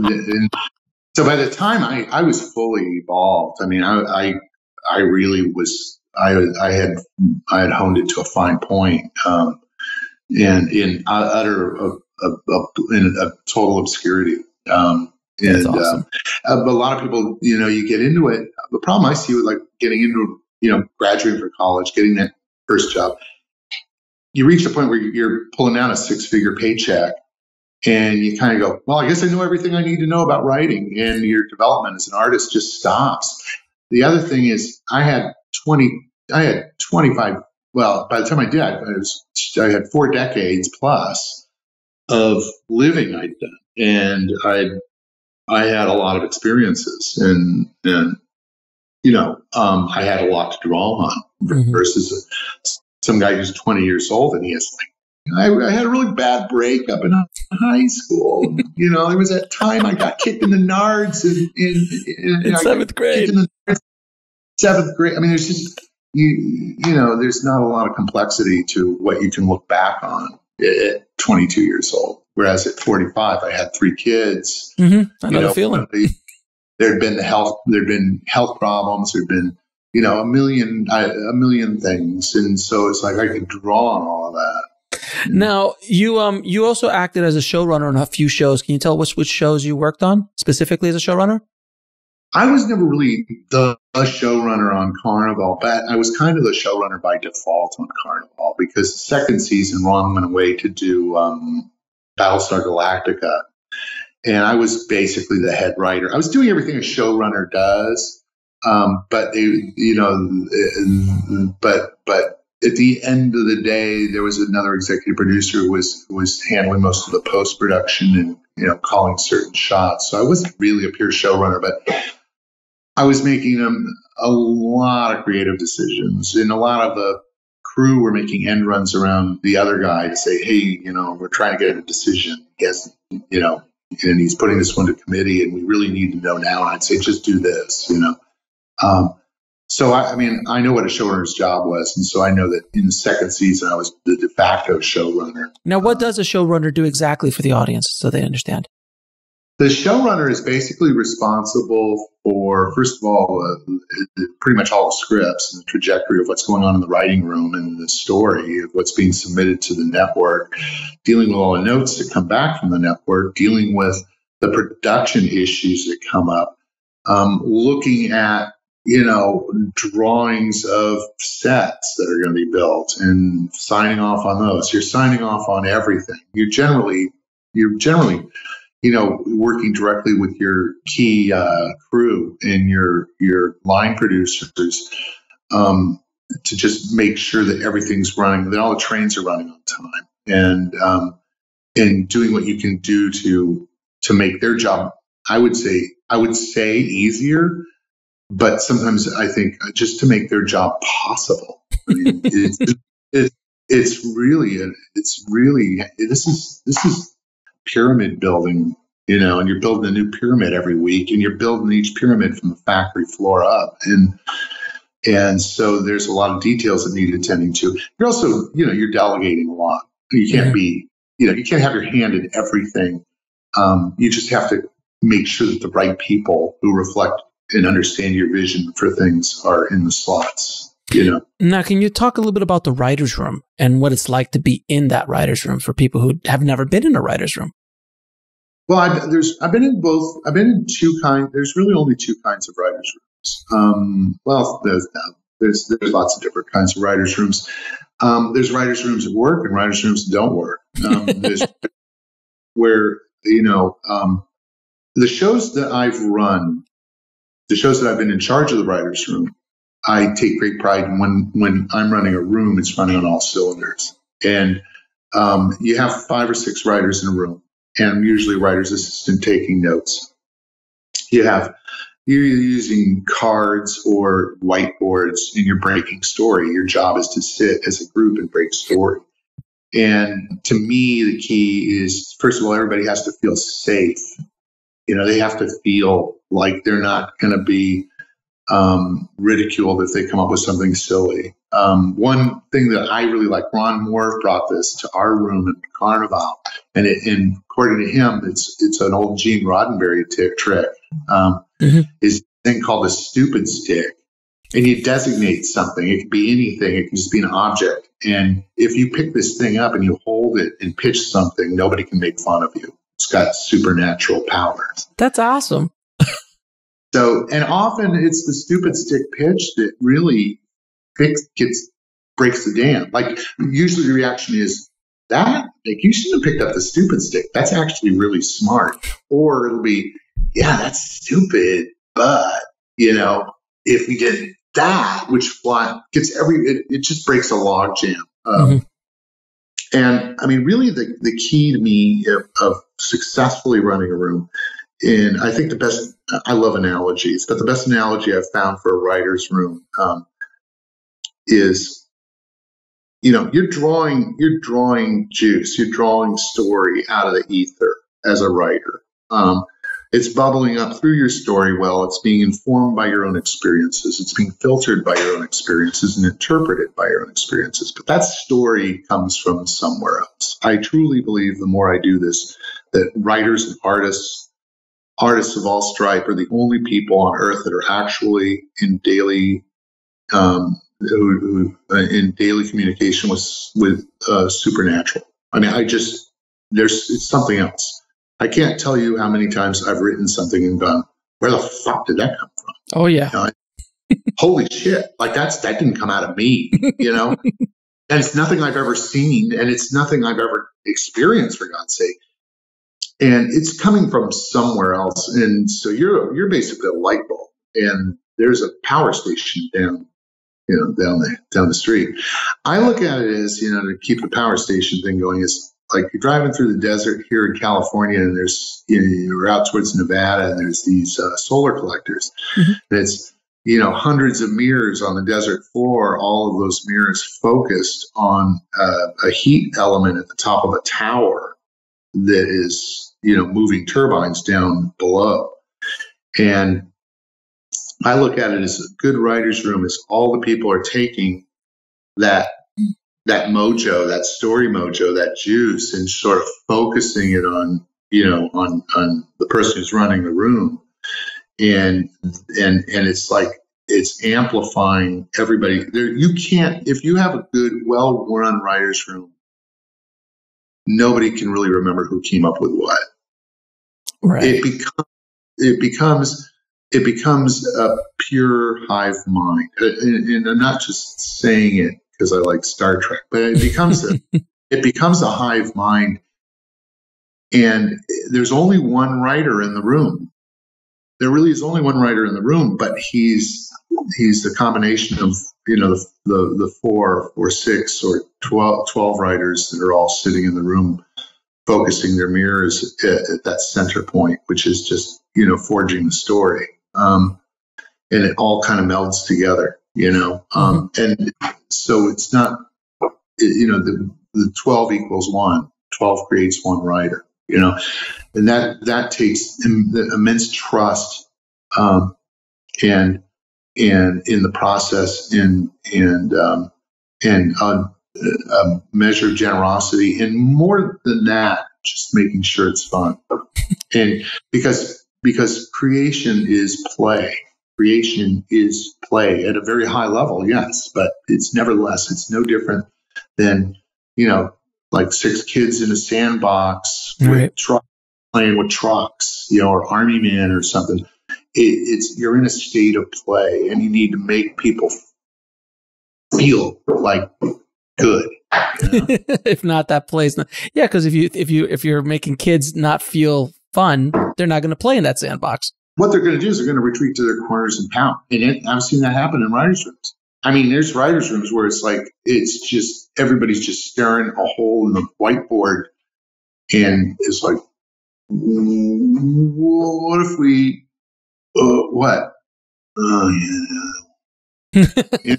so by the time I was fully evolved, I mean, I really was, I had honed it to a fine point, and in utter, in a total obscurity. And, awesome. But a lot of people, you know, you get into it. The problem I see with like getting into, you know, graduating from college, getting that first job, you reach a point where you're pulling down a six-figure paycheck. And you kind of go, well, I guess I know everything I need to know about writing, and your development as an artist just stops. The other thing is, I had 25. Well, by the time I did, I had 4 decades plus of living I'd done, and I had a lot of experiences, and you know, I had a lot to draw on versus some guy who's 20 years old and he has like. I had a really bad breakup in high school. You know, there was that time I got kicked in the nards in 7th grade. In the 7th grade. I mean, there's just, you know, there's not a lot of complexity to what you can look back on at 22 years old. Whereas at 45, I had 3 kids. I know the feeling. There'd been health problems. There'd been, you know, a million things. And so it's like I could draw on all of that. Now, you also acted as a showrunner on a few shows. Can you tell which shows you worked on specifically as a showrunner? I was never really the showrunner on Carnivale, but I was kind of the showrunner by default on Carnivale because the second season, Ron went away to do Battlestar Galactica, and I was basically the head writer. I was doing everything a showrunner does, but you know, but. At the end of the day, there was another executive producer who was handling most of the post-production and, you know, calling certain shots. So I wasn't really a pure showrunner, but I was making a lot of creative decisions. And a lot of the crew were making end runs around the other guy to say, hey, you know, we're trying to get a decision. Yes, you know, and he's putting this one to committee and we really need to know now. And I'd say, just do this, you know. So, I mean, I know what a showrunner's job was, and so I know that in the second season, I was the de facto showrunner. Now, what does a showrunner do exactly for the audience so they understand? The showrunner is basically responsible for, first of all, pretty much all the scripts and the trajectory of what's going on in the writing room and the story of what's being submitted to the network, dealing with all the notes that come back from the network, dealing with the production issues that come up, looking at, you know, drawings of sets that are going to be built and signing off on those. You're signing off on everything. You're generally, you know, working directly with your key crew and your line producers to just make sure that everything's running, that all the trains are running on time, and doing what you can do to make their job, I would say easier. But sometimes I think just to make their job possible. I mean, this is pyramid building, you know, and you're building a new pyramid every week, and you're building each pyramid from the factory floor up, and so there's a lot of details that need attending to. You're also, you know, you're delegating a lot. You can't be, you know, you can't have your hand in everything. You just have to make sure that the right people who reflect and understand your vision for things are in the slots, you know. Now, can you talk a little bit about the writer's room and what it's like to be in that writer's room for people who have never been in a writer's room? Well, I've been in both. I've been in two kinds. There's really only two kinds of writer's rooms. Well, there's lots of different kinds of writer's rooms. There's writer's rooms that work and writer's rooms that don't work. There's where, you know, the shows that I've run, the shows that I've been in charge of the writer's room, I take great pride in when I'm running a room, it's running on all cylinders. And you have 5 or 6 writers in a room, and usually a writer's assistant taking notes. You have, you're using cards or whiteboards and you're breaking story. Your job is to sit as a group and break story. And to me, the key is, first of all, everybody has to feel safe. You know, they have to feel like they're not going to be ridiculed if they come up with something silly. One thing that I really like, Ron Moore brought this to our room in Carnivale, and according to him, it's an old Gene Roddenberry trick. Is a thing called a stupid stick, and you designate something. It could be anything. It can just be an object. And if you pick this thing up and you hold it and pitch something, nobody can make fun of you. It's got supernatural powers. That's awesome. So, and often it's the stupid stick pitch that really breaks the dam. Like, usually the reaction is that, like, you shouldn't have picked up the stupid stick. That's actually really smart. Or it'll be, yeah, that's stupid, but, you know, if you did that, which gets it just breaks a log jam. And I mean, really the key to me of successfully running a room, and I think I love analogies, but the best analogy I've found for a writer's room is, you know, you're drawing juice, you're drawing story out of the ether as a writer. It's bubbling up through your story well. It's being informed by your own experiences. It's being filtered by your own experiences and interpreted by your own experiences. But that story comes from somewhere else. I truly believe the more I do this, that writers and artists of all stripe are the only people on earth that are actually in daily communication with supernatural. I mean, it's something else. I can't tell you how many times I've written something and gone, where the fuck did that come from? Oh, yeah. You know, holy shit. Like, that didn't come out of me, you know? And it's nothing I've ever seen, and it's nothing I've ever experienced, for God's sake. And it's coming from somewhere else. And so you're basically a light bulb, and there's a power station down the street. I look at it as, you know, to keep the power station thing going is, like, you're driving through the desert here in California, and there's, you know, you're out towards Nevada, and there's these solar collectors. And it's, you know, hundreds of mirrors on the desert floor, all of those mirrors focused on a heat element at the top of a tower that is, you know, moving turbines down below. And I look at it as a good writer's room is all the people are taking that mojo, that story mojo, that juice, and sort of focusing it on, you know, on the person who's running the room. And it's like, it's amplifying everybody there. You can't, if you have a good, well-run writer's room, nobody can really remember who came up with what. Right. It becomes a pure hive mind. And I'm not just saying it because I like Star Trek, but it becomes a hive mind, and there's only one writer in the room. There really is only one writer in the room, but he's the combination of, you know, the 4 or 6 or 12 writers that are all sitting in the room, focusing their mirrors at that center point, which is just, you know, forging the story, and it all kind of melds together. You know, and so it's not, you know, the 12 equals 1, 12 creates one writer, you know, and that takes immense trust, and in the process, and a measure of generosity, and more than that, just making sure it's fun. And because creation is play. Creation is play at a very high level, yes, but it's nevertheless, it's no different than, you know, like 6 kids in a sandbox with playing with trucks, you know, or Army Men or something. It's you're in a state of play, and you need to make people feel like good. You know? If not, that plays. Yeah, because if you're making kids not feel fun, they're not going to play in that sandbox. What they're going to do is they're going to retreat to their corners and pound. And I've seen that happen in writers' rooms. I mean, there's writers' rooms where it's like, it's just, everybody's just staring a hole in the whiteboard. And it's like, what if we, what? Oh, yeah. You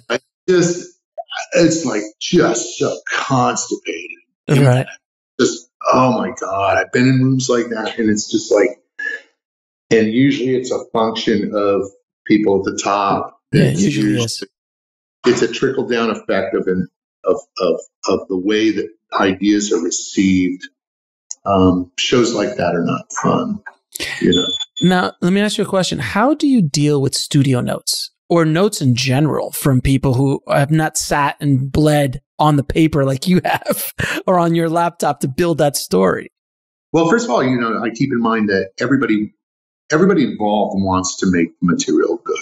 know, it's like just so constipated. Right. Just, oh my God. I've been in rooms like that. And it's just like, and usually it's a function of people at the top. Yeah, it usually is. It's a trickle down effect of the way that ideas are received. Shows like that are not fun, you know. Now, let me ask you a question. How do you deal with studio notes or notes in general from people who have not sat and bled on the paper like you have or on your laptop to build that story? Well, first of all, you know, I keep in mind that everybody involved wants to make the material good.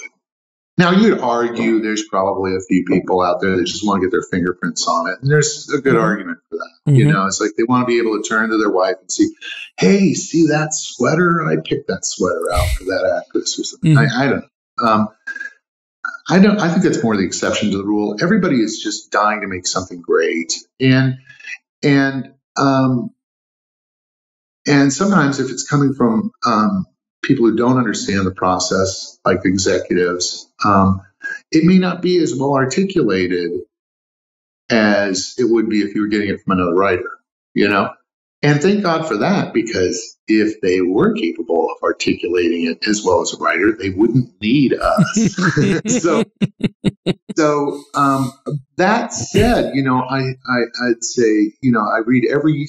Now, you'd argue there's probably a few people out there that just want to get their fingerprints on it. And there's a good argument for that. Mm-hmm. You know, it's like they want to be able to turn to their wife and see, hey, see that sweater? I picked that sweater out for that actress or something. Mm-hmm. I don't know. I think that's more the exception to the rule. Everybody is just dying to make something great. And sometimes if it's coming from people who don't understand the process, like executives, it may not be as well articulated as it would be if you were getting it from another writer, you know? And thank God for that, because if they were capable of articulating it as well as a writer, they wouldn't need us. So that said, you know, I'd say, you know, I read every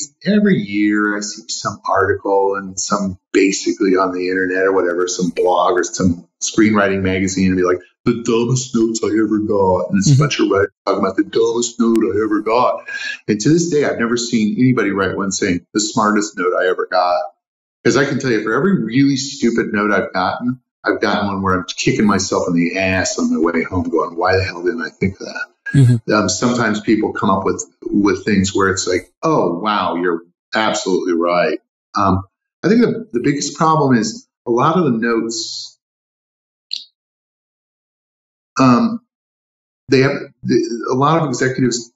year I see some article and some basically on the internet or whatever, some blog or some screenwriting magazine, and be like, the dumbest notes I ever got. And it's a bunch of writers talking about the dumbest note I ever got. And to this day, I've never seen anybody write one saying the smartest note I ever got. Because I can tell you, for every really stupid note I've gotten one where I'm kicking myself in the ass on my way home going, why the hell didn't I think of that? Mm-hmm. Sometimes people come up with things where it's like, oh, wow, you're absolutely right. I think the biggest problem is a lot of the notes, a lot of executives,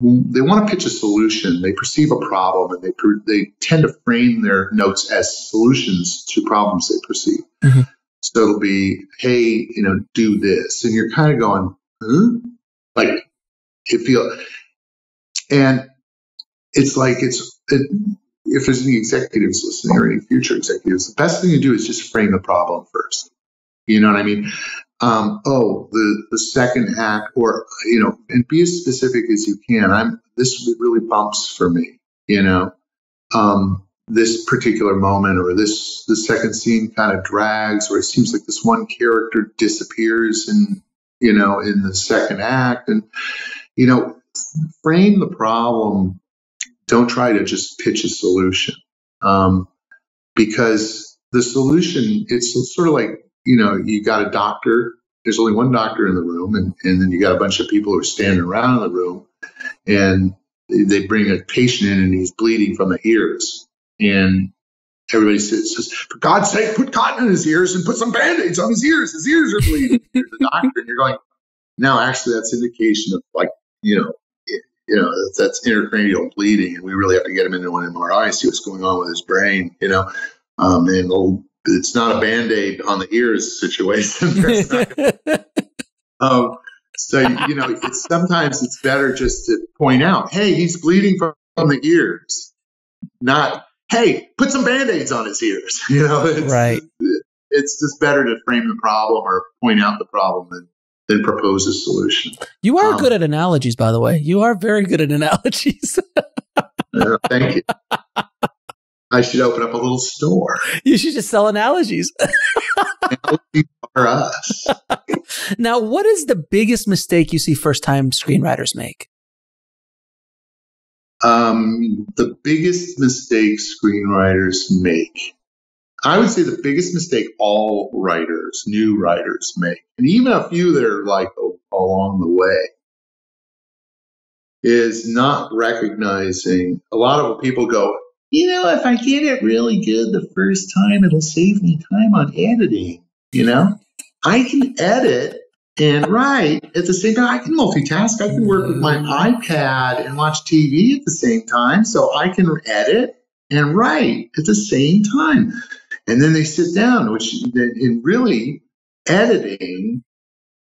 they want to pitch a solution. They perceive a problem, and they tend to frame their notes as solutions to problems they perceive. Mm-hmm. So it'll be, hey, you know, do this. And you're kind of going, huh? Like, and it's like, if there's any executives listening or any future executives, the best thing to do is just frame the problem first. You know what I mean? The second act, or, you know, and be as specific as you can. This really bumps for me, you know, this particular moment, or the second scene kind of drags, or it seems like this one character disappears in, you know, in the second act, and, you know, frame the problem. Don't try to just pitch a solution, because the solution, it's sort of like, you know, you got a doctor, there's only one doctor in the room, and then you got a bunch of people who are standing around in the room, and they bring a patient in and he's bleeding from the ears. And everybody says, for God's sake, put cotton in his ears and put some Band-Aids on his ears. His ears are bleeding. You're the doctor, and you're going, no, actually that's indication of, like, you know, that's intracranial bleeding, and we really have to get him into an MRI, see what's going on with his brain, you know. And it's not a Band-Aid on the ears situation. So, you know, sometimes it's better just to point out, hey, he's bleeding from the ears, not, hey, put some Band-Aids on his ears. You know, it's just better to frame the problem or point out the problem than propose a solution. You are good at analogies, by the way. You are very good at analogies. Thank you. I should open up a little store. You should just sell analogies. Analogies for us. Now, what is the biggest mistake you see first-time screenwriters make? The biggest mistake screenwriters make. I would say the biggest mistake all writers, new writers, make, and even a few that are like along the way, is not recognizing. A lot of people go, you know, if I get it really good the first time, it'll save me time on editing. You know, I can edit and write at the same time. I can multitask. I can work with my iPad and watch TV at the same time. So I can edit and write at the same time. And then they sit down, which in really editing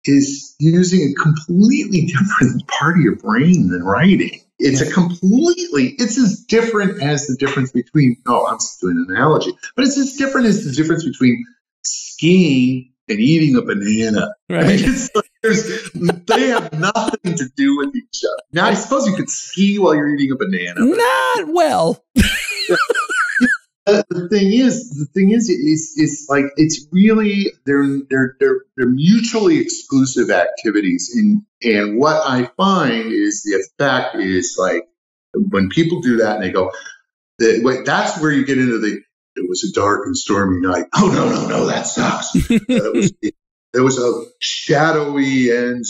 is using a completely different part of your brain than writing. It's a completely, it's as different as the difference between, oh, I'm just doing an analogy, but it's as different as the difference between skiing and eating a banana. Right. I mean, it's like they have nothing to do with each other. Now, I suppose you could ski while you're eating a banana. Not well. The thing is, it's like, it's really, they're mutually exclusive activities. And what I find is the effect is like, when people do that and they go, that's where you get into the, it was a dark and stormy night. Oh, no, that sucks. There was a shadowy and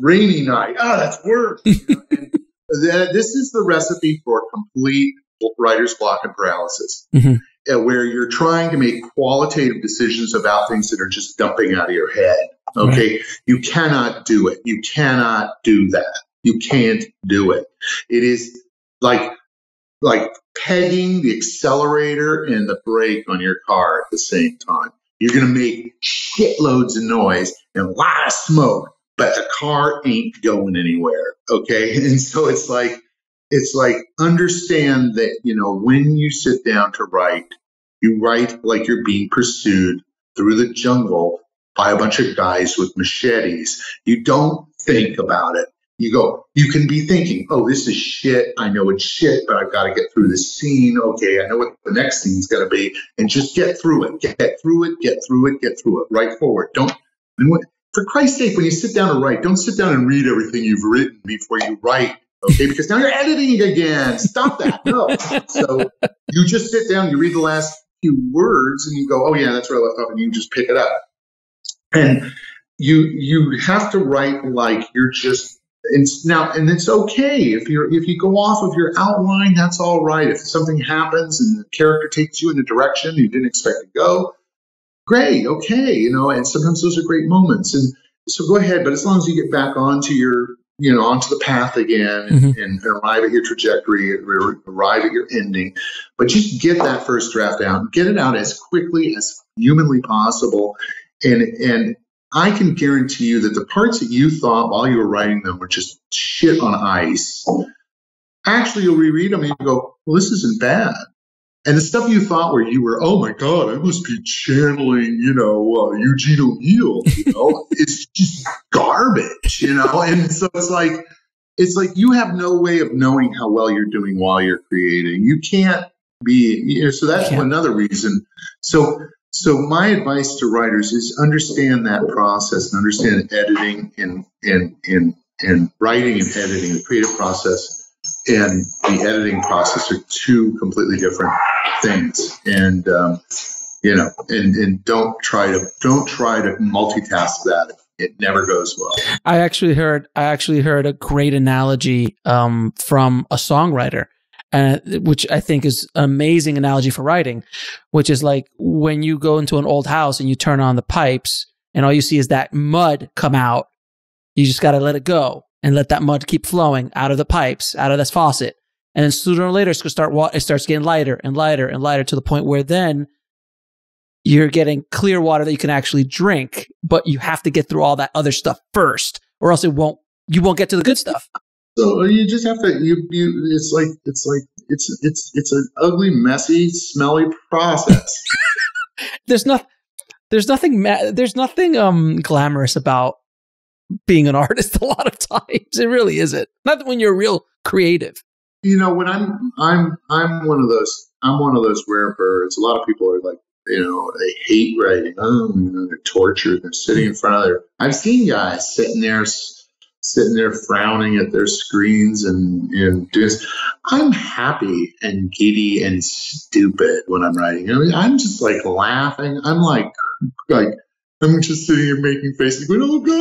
rainy night. Oh, that's worse. You know? This is the recipe for complete writer's block and paralysis, where you're trying to make qualitative decisions about things that are just dumping out of your head. Okay. Right. You cannot do it. You cannot do that. You can't do it. It is like pegging the accelerator and the brake on your car at the same time. You're going to make shitloads of noise and a lot of smoke, but the car ain't going anywhere. Okay. And so it's like understand that, you know, when you sit down to write, you write like you're being pursued through the jungle by a bunch of guys with machetes. You don't think about it. You go, you can be thinking, oh, this is shit. I know it's shit, but I've got to get through this scene. Okay, I know what the next scene's going to be. And just get through it. Get through it. Right forward. For Christ's sake, when you sit down to write, don't sit down and read everything you've written before you write. Okay, because now you're editing again. Stop that. No. So you just sit down, you read the last few words, and you go, oh, yeah, that's where I left off, and you just pick it up. And you have to write like you're just – and it's okay. If you go off of your outline, that's all right. If something happens and the character takes you in a direction you didn't expect to go, great, okay. You know, and sometimes those are great moments. And so go ahead, but as long as you get back onto your – you know, onto the path again and arrive at your trajectory, arrive at your ending. But just get that first draft out, get it out as quickly as humanly possible. And I can guarantee you that the parts that you thought while you were writing them were just shit on ice. Actually, you'll reread them and you go, well, this isn't bad. And the stuff you thought where you were, oh, my God, I must be channeling, you know, Eugene O'Neill, you know, it's just garbage, you know. And so it's like you have no way of knowing how well you're doing while you're creating. You can't be, you know, so that's another reason. So my advice to writers is understand that process and understand editing and writing and editing, the creative process. And the editing process are two completely different things, and you know, and don't try to multitask that. It never goes well. I actually heard a great analogy from a songwriter, which I think is an amazing analogy for writing, which is like when you go into an old house and you turn on the pipes, and all you see is that mud come out. You just got to let it go. And let that mud keep flowing out of the pipes, out of this faucet. And then sooner or later, it starts getting lighter and lighter and lighter to the point where then you're getting clear water that you can actually drink, but you have to get through all that other stuff first, or else you won't get to the good stuff. So you just have to, it's an ugly, messy, smelly process. There's nothing glamorous about being an artist a lot of times. It really isn't. Not when you're a real creative. You know, when I'm one of those rare birds. A lot of people are like, you know, they hate writing. Oh, you know, they're tortured. They're sitting in front of their. I've seen guys sitting there frowning at their screens and doing this. I'm happy and giddy and stupid when I'm writing. I mean, I'm just like laughing. I'm just sitting here making faces going, oh, God, look, they're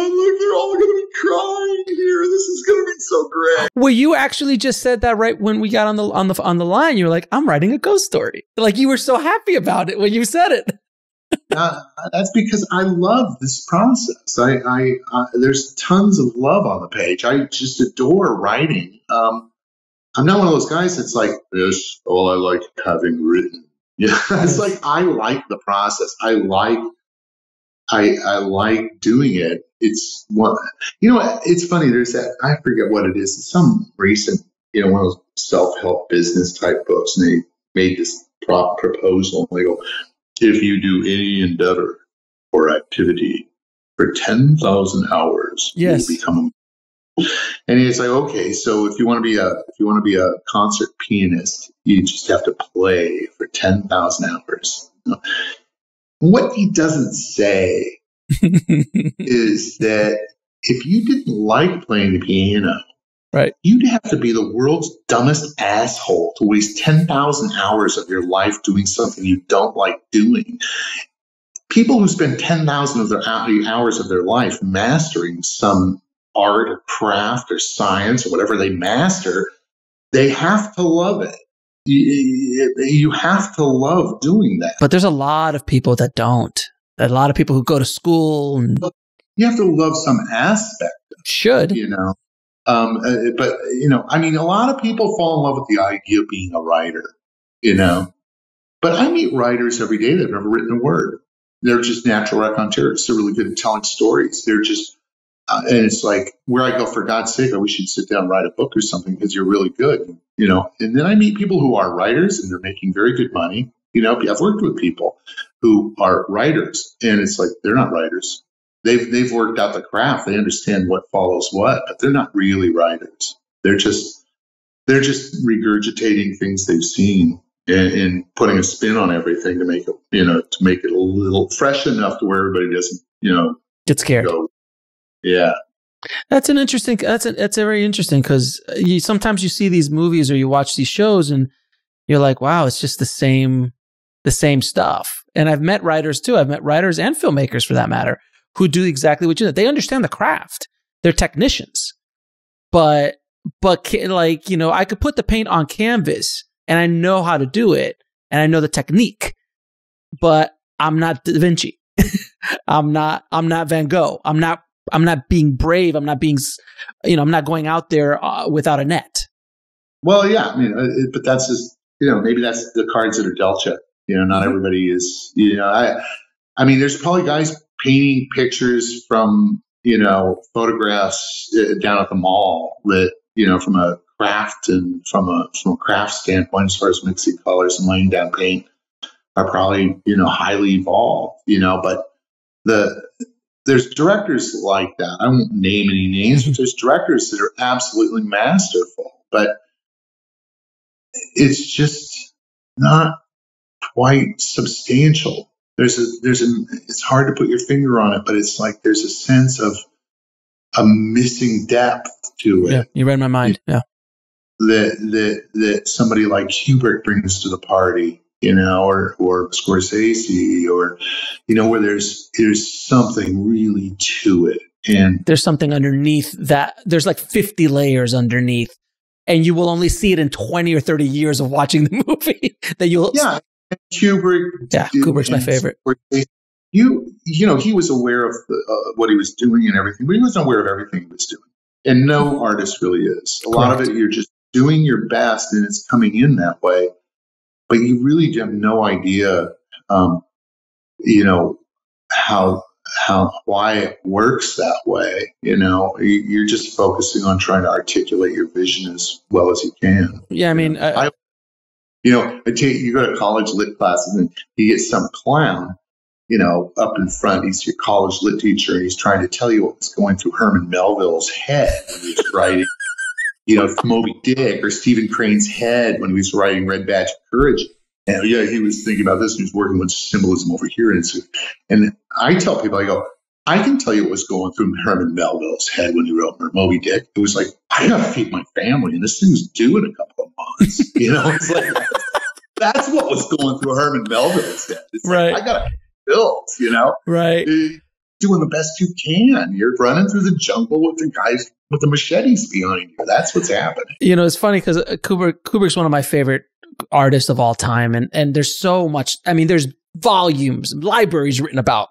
all going to be crying here. This is going to be so great. Well, you actually just said that right when we got on the line. You were like, I'm writing a ghost story. Like, you were so happy about it when you said it. That's because I love this process. There's tons of love on the page. I just adore writing. I'm not one of those guys that's like, this all I like having written. Yeah, it's like I like the process. I like doing it. It's one. You know what? It's funny. There's that. I forget what it is. It's some recent, one of those self-help business type books, and they made this proposal. And they go, if you do any endeavor or activity for 10,000 hours, yes, you become. And it's like, okay, so if you want to be a concert pianist, you just have to play for 10,000 hours. What he doesn't say is that if you didn't like playing the piano, right, you'd have to be the world's dumbest asshole to waste 10,000 hours of your life doing something you don't like doing. People who spend 10,000 of their hours of their life mastering some art or craft or science or whatever they master, they have to love it. You have to love doing that. But there's a lot of people that don't. A lot of people who go to school. And you have to love some aspect of it. Should. But, I mean, a lot of people fall in love with the idea of being a writer, But I meet writers every day that have never written a word. They're just natural raconteurs. They're really good at telling stories. They're just... and it's like, where I go, for God's sake, I wish you'd sit down and write a book or something because you're really good, And then I meet people who are writers and they're making very good money. I've worked with people who are writers and it's like, they're not writers. They've worked out the craft. They understand what follows what, but they're not really writers. They're just regurgitating things they've seen and putting a spin on everything to make it, a little fresh enough to where everybody doesn't, get scared. Go. Yeah, that's very interesting because sometimes you see these movies or you watch these shows and you're like, wow, it's just the same stuff. And I've met writers too. I've met writers and filmmakers for that matter who do exactly what you do. They understand the craft. They're technicians, but I could put the paint on canvas and I know how to do it and I know the technique, but I'm not Da Vinci. I'm not Van Gogh. I'm not being brave. I'm not being, I'm not going out there without a net. Well, yeah. I mean, but that's just, maybe that's the cards that are dealt you. Not everybody is, I mean, there's probably guys painting pictures from, photographs down at the mall that, from a craft and from a craft standpoint, as far as mixing colors and laying down paint are probably, highly evolved, but there's directors like that. I won't name any names, but there's directors that are absolutely masterful, but it's just not quite substantial. It's hard to put your finger on it, but it's like there's a sense of a missing depth to it. Yeah, you read my mind. Yeah. That somebody like Kubrick brings to the party. Or Scorsese, or where there's something really to it, and there's something underneath that. There's like 50 layers underneath, and you will only see it in 20 or 30 years of watching the movie. That you'll Kubrick. Yeah, Kubrick's my favorite. Scorsese, he was aware of what he was doing and everything, but he wasn't aware of everything he was doing, and no artist really is. A lot of it, you're just doing your best, and it's coming in that way. But you really have no idea, why it works that way. You're just focusing on trying to articulate your vision as well as you can. Yeah, I mean, you go to college lit classes and you get some clown, up in front. He's your college lit teacher, and he's trying to tell you what was going through Herman Melville's head when he was writing. Moby Dick or Stephen Crane's head when he was writing Red Badge of Courage. And he was thinking about this and he was working with symbolism over here. And I tell people, I go, I can tell you what was going through Herman Melville's head when he wrote Moby Dick. It was like, I got to feed my family and this thing's due in a couple of months. It's like, that's what was going through Herman Melville's head. It's right. Like, I got to pay bills, Right. doing the best you can. You're running through the jungle with the guys with the machetes behind you. That's what's happening. You know, it's funny because Kubrick's one of my favorite artists of all time. And there's so much, I mean, there's volumes, libraries written about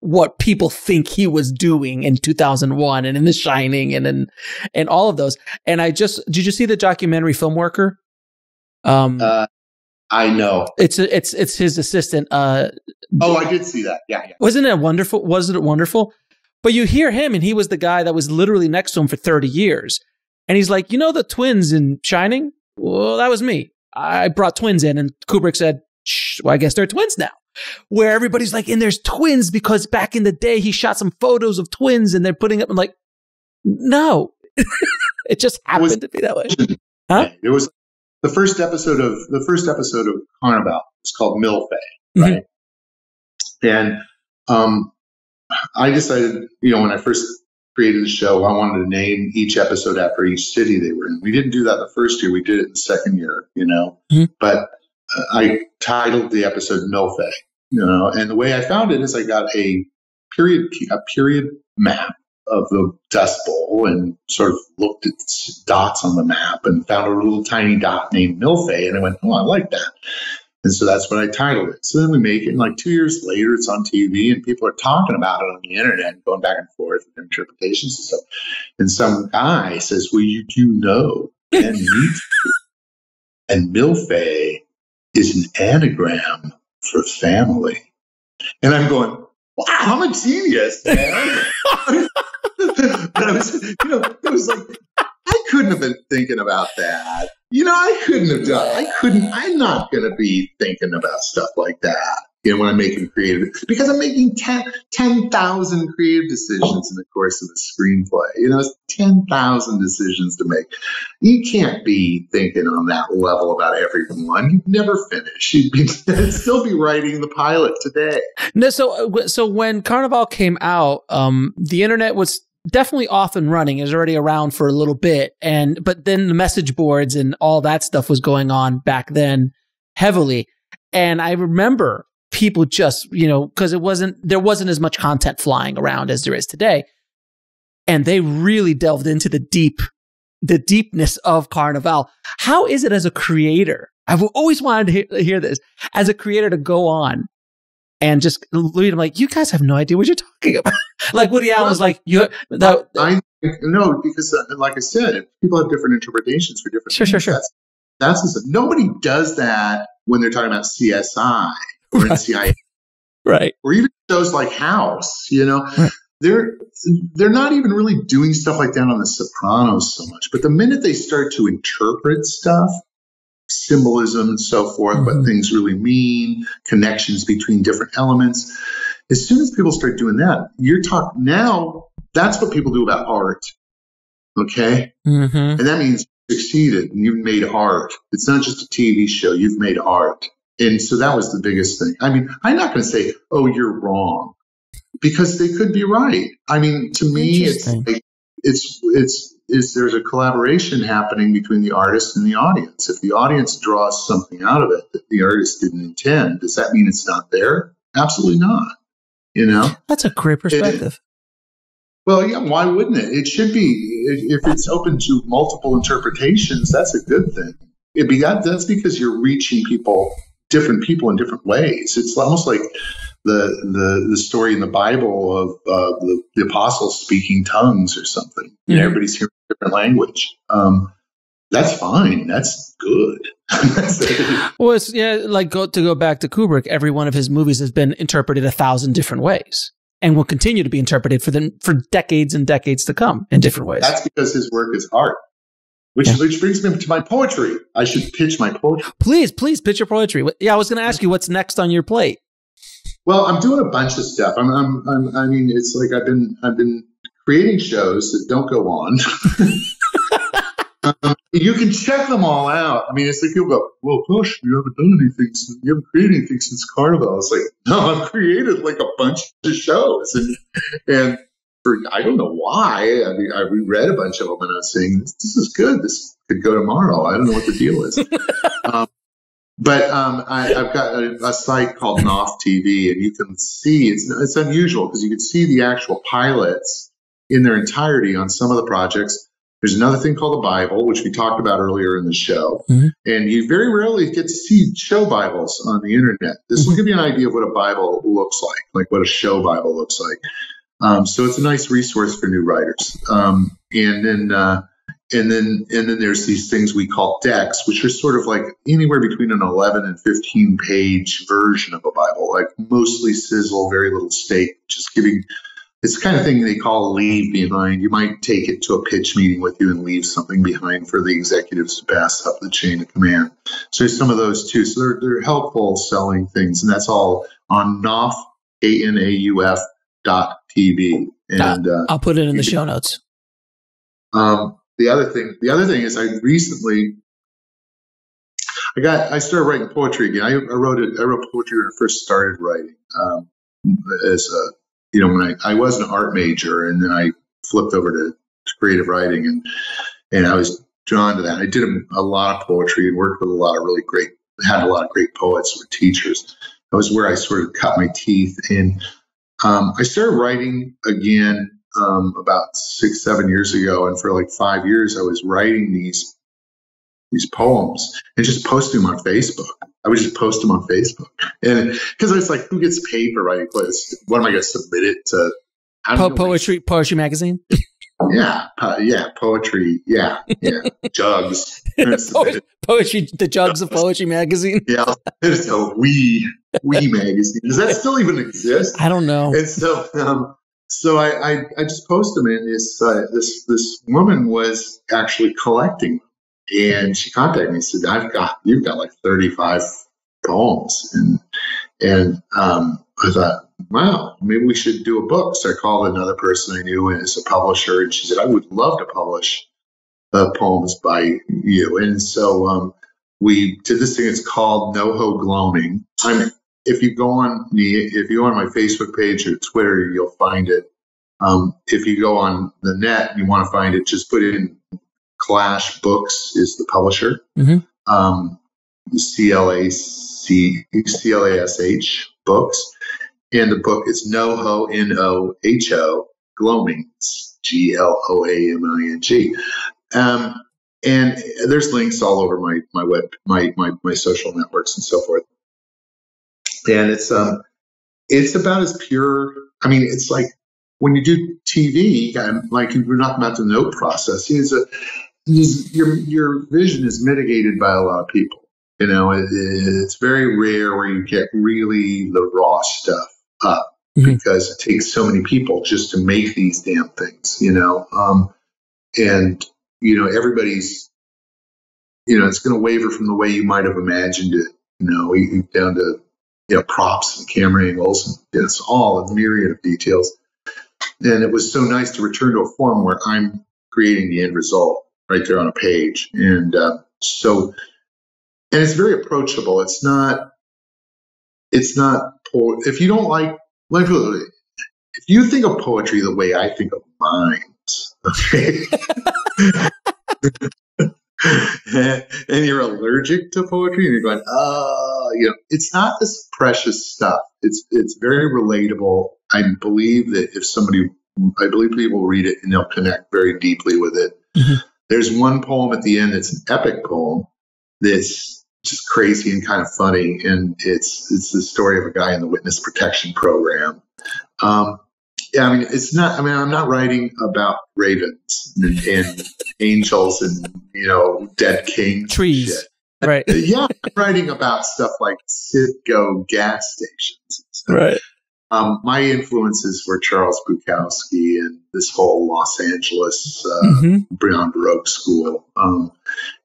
what people think he was doing in 2001 and in The Shining and all of those. And I just, did you see the documentary Filmworker? I know it's his assistant. Oh, I did see that. Yeah. Wasn't it wonderful? Wasn't it wonderful? But you hear him, and he was the guy that was literally next to him for 30 years. And he's like, you know, the twins in Shining? Well, that was me. I brought twins in, and Kubrick said, shh, well, I guess they're twins now. Where everybody's like, and there's twins because back in the day he shot some photos of twins, and they're putting up. I'm like, no, it just happened to be that way. Huh? It was the first episode of Carnivale. It's called Milfay, right? Mm-hmm. And I decided, you know, when I first created the show, I wanted to name each episode after each city they were in. We didn't do that the first year; we did it the second year, you know. Mm-hmm. But I titled the episode Milfay, you know, and the way I found it is I got a period map of the Dust Bowl and sort of looked at dots on the map and found a little tiny dot named Milfay, and I went, oh, I like that. And so that's what I titled it. So then we make it, and like 2 years later, it's on TV, and people are talking about it on the internet and going back and forth with interpretations and stuff. And some guy says, well, you do know, and Milfay is an anagram for family. And I'm going, wow, I'm a genius, man. But I was, you know, it was like, I couldn't have been thinking about that. You know, I'm not going to be thinking about stuff like that, you know, when I'm making creative, because I'm making 10,000 creative decisions in the course of a screenplay. You know, it's 10,000 decisions to make. You can't be thinking on that level about everyone. You'd never finish. You'd still be writing the pilot today. No, so when Carnivale came out, the internet was definitely off and running. It was already around for a little bit. But then the message boards and all that stuff was going on back then heavily. And I remember people just, you know, because there wasn't as much content flying around as there is today. And they really delved into the deepness of Carnivale. How is it as a creator? I've always wanted to hear this as a creator to go on and just read. I'm like, you guys have no idea what you're talking about. Like Woody Allen was like, you. No, because like I said, people have different interpretations for different. Sure. That's nobody does that when they're talking about CSI or NCIS, right? Or even shows like House. You know, right. They're not even really doing stuff like that on The Sopranos so much. But the minute they start to interpret stuff, symbolism and so forth, mm-hmm. what things really mean, connections between different elements. As soon as people start doing that, you're talking now. That's what people do about art, okay? Mm-hmm. And that means you've succeeded and you've made art. It's not just a TV show; you've made art, and so that was the biggest thing. I mean, I'm not going to say, "Oh, you're wrong," because they could be right. I mean, to me, it's like, it's there's a collaboration happening between the artist and the audience. If the audience draws something out of it that the artist didn't intend, does that mean it's not there? Absolutely not. You know, that's a great perspective. Well, yeah, why wouldn't it? It should be, if it's open to multiple interpretations, that's a good thing. That's because you're reaching people, different people in different ways. It's almost like the story in the Bible of the apostles speaking tongues or something. Mm-hmm. And everybody's hearing a different language. That's fine. That's good. Well, it's, yeah, like to go back to Kubrick, every one of his movies has been interpreted 1,000 different ways and will continue to be interpreted for decades and decades to come in different ways. That's because his work is art, which brings me to my poetry. I should pitch my poetry. Please pitch your poetry. Yeah, I was going to ask you what's next on your plate. Well, I'm doing a bunch of stuff. I mean, it's like I've been creating shows that don't go on. You can check them all out. I mean, it's like people go, well, gosh, you haven't created anything since Carnivale. It's like, no, I've created like a bunch of shows. And for, I don't know why. I mean, I reread a bunch of them and I was saying, this is good. This could go tomorrow. I don't know what the deal is. But I've got a site called Knoth TV, and you can see it's unusual because you can see the actual pilots in their entirety on some of the projects. There's another thing called a Bible, which we talked about earlier in the show. Mm-hmm. And you very rarely get to see show Bibles on the internet. This will give you an idea of what a Bible looks like what a show Bible looks like. So it's a nice resource for new writers. And then there's these things we call decks, which are sort of like anywhere between an 11 and 15 page version of a Bible, like mostly sizzle, very little steak, just giving. It's the kind of thing they call leave behind. You might take it to a pitch meeting with you and leave something behind for the executives to pass up the chain of command. So there's some of those too. So they're helpful selling things, and that's all on Knauf, Knauf.tv. And I'll put it in the show notes. The other thing is I started writing poetry again. I wrote poetry when I first started writing, when I was an art major, and then I flipped over to creative writing, and I was drawn to that. I did a lot of poetry and worked with a lot of great poets or teachers. That was where I sort of cut my teeth. And I started writing again about 6-7 years ago, and for like 5 years I was writing these poems and just posting them on Facebook. I would just post them on Facebook, and because I was like, who gets paid for writing poems? What am I going to submit it to? Poetry magazine. Yeah, poetry. Yeah, jugs. Poetry, the jugs of poetry magazine. Yeah, it's a wee magazine. Does that still even exist? I don't know. And so. So I just posted them, and this woman was actually collecting them, and she contacted me and said, you've got like 35 poems, and I thought, wow, maybe we should do a book. So I called another person I knew as a publisher, and she said, I would love to publish the poems by you. And so we did this thing. It's called NoHo Gloaming. If you go on my Facebook page or Twitter, you'll find it. If you go on the net and you want to find it, just put in Clash Books is the publisher. Mm-hmm. CLASH Books, and the book is NoHo NOHO Gloaming GLOAMING. And there's links all over my web, my social networks and so forth. And it's about as pure. I mean, it's like when you do TV, like we're not about the note process. Your vision is mitigated by a lot of people. You know, it's very rare where you get really the raw stuff up, mm-hmm. because it takes so many people just to make these damn things. You know, and you know everybody's. You know, it's going to waver from the way you might have imagined it. You know, down to. You know, props and camera angles, and it's all a myriad of details. And it was so nice to return to a form where I'm creating the end result right there on a page. And so it's very approachable. It's not, if you don't like, if you think of poetry the way I think of mine, okay? And you're allergic to poetry, and you're going, you know, it's not this precious stuff. It's very relatable. I believe people will read it and they'll connect very deeply with it. Mm-hmm. There's one poem at the end that's an epic poem that's just crazy and kind of funny, and it's the story of a guy in the witness protection program. Yeah, I mean, I'm not writing about ravens and angels and, you know, dead kings. Trees. Shit. Right. Yeah, I'm writing about stuff like Citgo gas stations. Right. My influences were Charles Bukowski and this whole Los Angeles Brown Baroque school. And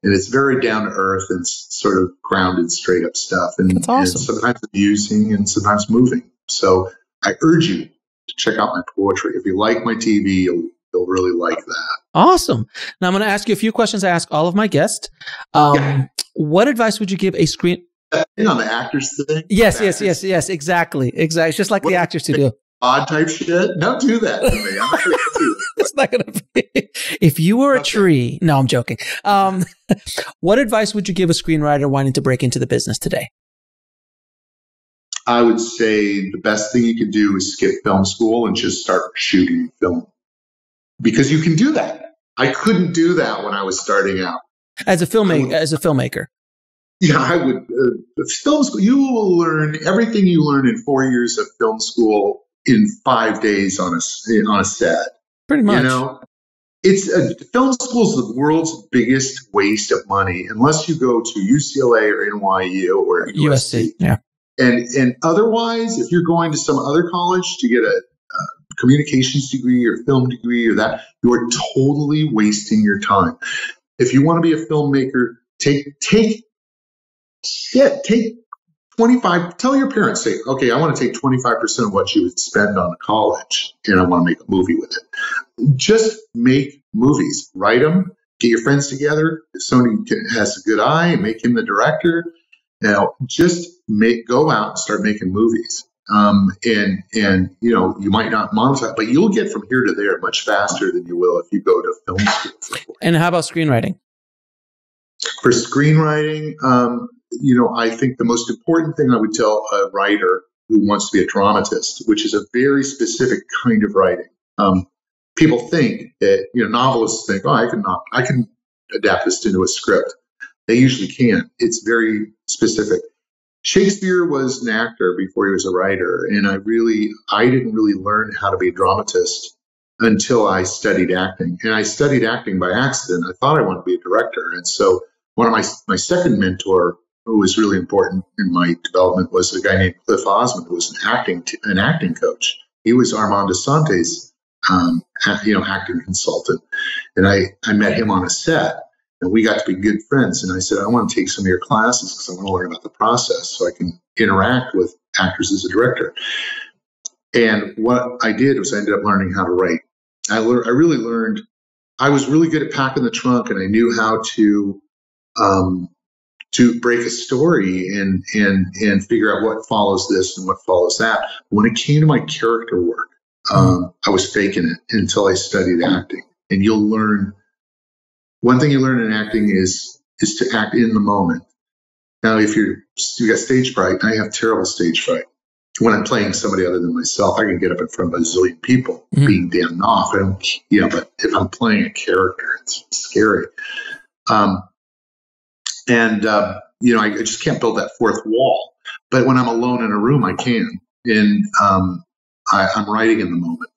it's very down to earth and sort of grounded, straight up stuff. And, that's awesome. And sometimes amusing and sometimes moving. So I urge you. Check out my poetry. If you like my TV, you'll really like that. Awesome. Now I'm going to ask you a few questions I ask all of my guests. What advice would you give a screen? You know, the actors thing? Yes, exactly. It's just like the actors to do. odd type shit. Don't do that to me. I'm not gonna do it. It's not going to be. If you were a tree. No, I'm joking. What advice would you give a screenwriter wanting to break into the business today? I would say the best thing you can do is skip film school and just start shooting film, because you can do that. I couldn't do that when I was starting out. As a filmmaker. Yeah, I would. Film school, you will learn everything you learn in 4 years of film school in 5 days on a set. Pretty much. You know, film school is the world's biggest waste of money, unless you go to UCLA or NYU or USC. Yeah. And otherwise, if you're going to some other college to get a communications degree or film degree or that, you're totally wasting your time. If you want to be a filmmaker, take 25. Tell your parents, say, okay, I want to take 25% of what you would spend on college, and I want to make a movie with it. Just make movies, write them, get your friends together. If somebody has a good eye, make him the director. Now, just go out and start making movies. And you know, you might not monetize, but you'll get from here to there much faster than you will if you go to film school. And how about screenwriting? For screenwriting, you know, I think the most important thing I would tell a writer who wants to be a dramatist, which is a very specific kind of writing. People think that, you know, novelists think, oh, I can adapt this into a script. They usually can. It's very specific. Shakespeare was an actor before he was a writer, and I didn't really learn how to be a dramatist until I studied acting. And I studied acting by accident. I thought I wanted to be a director. And so one of my second mentor, who was really important in my development, was a guy named Cliff Osmond, who was an acting coach. He was Armand DeSantis, you know, acting consultant. And I met him on a set. And we got to be good friends. And I said, I want to take some of your classes because I want to learn about the process so I can interact with actors as a director. And what I did was I ended up learning how to write. I was really good at packing the trunk, and I knew how to break a story and figure out what follows this and what follows that. When it came to my character work, I was faking it until I studied acting. And you'll learn. One thing you learn in acting is to act in the moment. Now, if you got stage fright, I have terrible stage fright. When I'm playing somebody other than myself, I can get up in front of a zillion people, being Dan Knauf. You know, but if I'm playing a character, it's scary. You know, I just can't build that fourth wall. But when I'm alone in a room, I can. And I'm writing in the moment.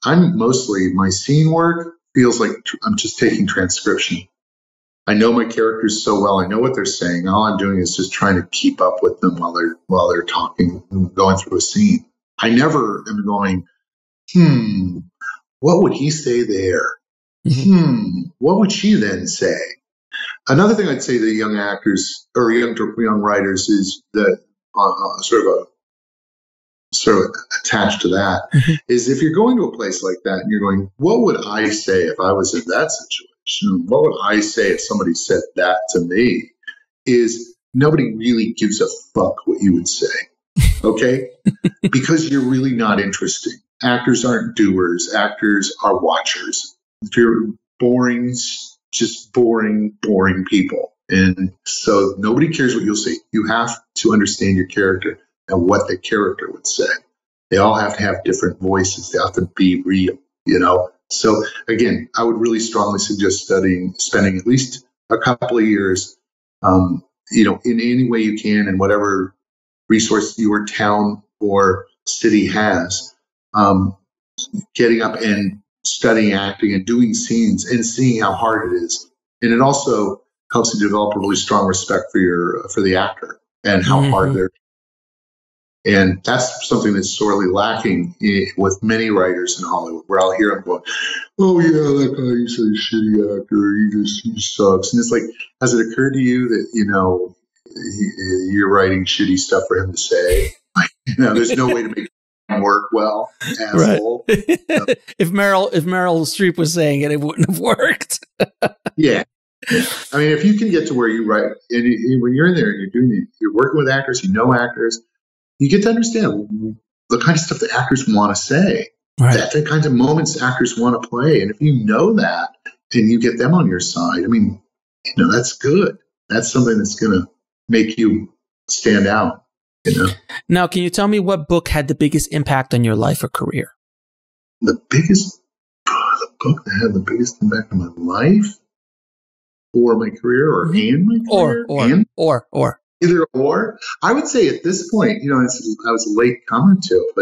My scene work feels like I'm just taking transcription. I know my characters so well. I know what they're saying. All I'm doing is just trying to keep up with them while they're talking and going through a scene. I never am going, what would he say there? What would she then say? Another thing I'd say to young actors or young writers is that sort of attached to that is if you're going to a place like that and you're going, what would I say if I was in that situation? What would I say if somebody said that to me? Is nobody really gives a fuck what you would say, okay? Because you're really not interesting. Actors aren't doers. Actors are watchers. If you're boring, just boring people. And so nobody cares what you'll say. You have to understand your character and what the character would say. They all have to have different voices. They have to be real, you know? So again, I would really strongly suggest spending at least a couple of years, you know, in any way you can, in whatever resource your town or city has, getting up and studying acting and doing scenes and seeing how hard it is. And it also helps you develop a really strong respect for the actor and how hard they're. And that's something that's sorely lacking with many writers in Hollywood, where I'll hear them going, oh, yeah, that guy, he's a shitty actor. He sucks. And it's like, has it occurred to you that, you know, you're writing shitty stuff for him to say? Like, you know, there's no way to make him work well, asshole. Right. You know? If Meryl Streep was saying it, it wouldn't have worked. Yeah. I mean, if you can get to where you write, and when you're in there and you're working with actors, you know actors, you get to understand the kind of stuff that actors want to say. Right. That's the kinds of moments actors want to play. And if you know that, then you get them on your side. I mean, you know, that's good. That's something that's going to make you stand out, you know? Now, can you tell me what book had the biggest impact on your life or career? The book that had the biggest impact on my life or my career or in my career? Or. Either or. I would say at this point, you know, I was a late comer to it.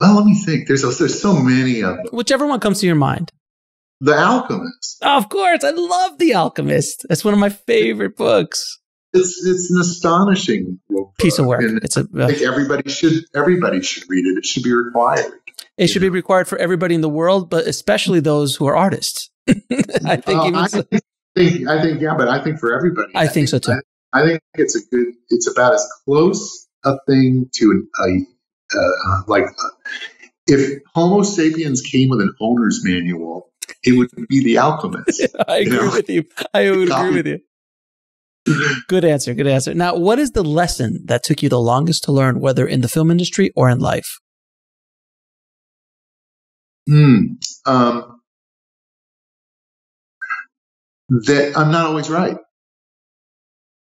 Well, let me think. There's so many of them. Whichever one comes to your mind. The Alchemist. Oh, of course. I love The Alchemist. That's one of my favorite books. It's an astonishing piece of work. It's I think everybody should read it. It should be required. It should be required for everybody in the world, but especially those who are artists. I think for everybody. I think so too. I think it's it's about as close a thing to if Homo sapiens came with an owner's manual, it would be The Alchemist. I would agree with you. Good answer. Good answer. Now, what is the lesson that took you the longest to learn, whether in the film industry or in life? That I'm not always right.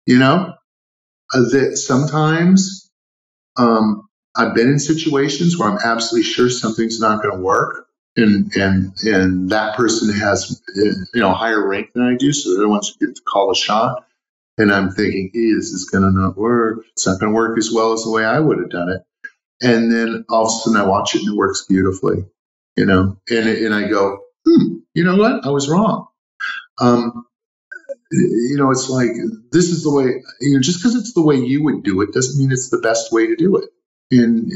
You know, that sometimes I've been in situations where I'm absolutely sure something's not going to work. And that person has, you know, higher rank than I do, so they're the ones who get to call a shot. And I'm thinking, this is going to not work. It's not going to work as well as the way I would have done it. And then all of a sudden I watch it and it works beautifully, you know. And I go, you know what? I was wrong. You know, it's like, this is the way, you know, just because it's the way you would do it doesn't mean it's the best way to do it. And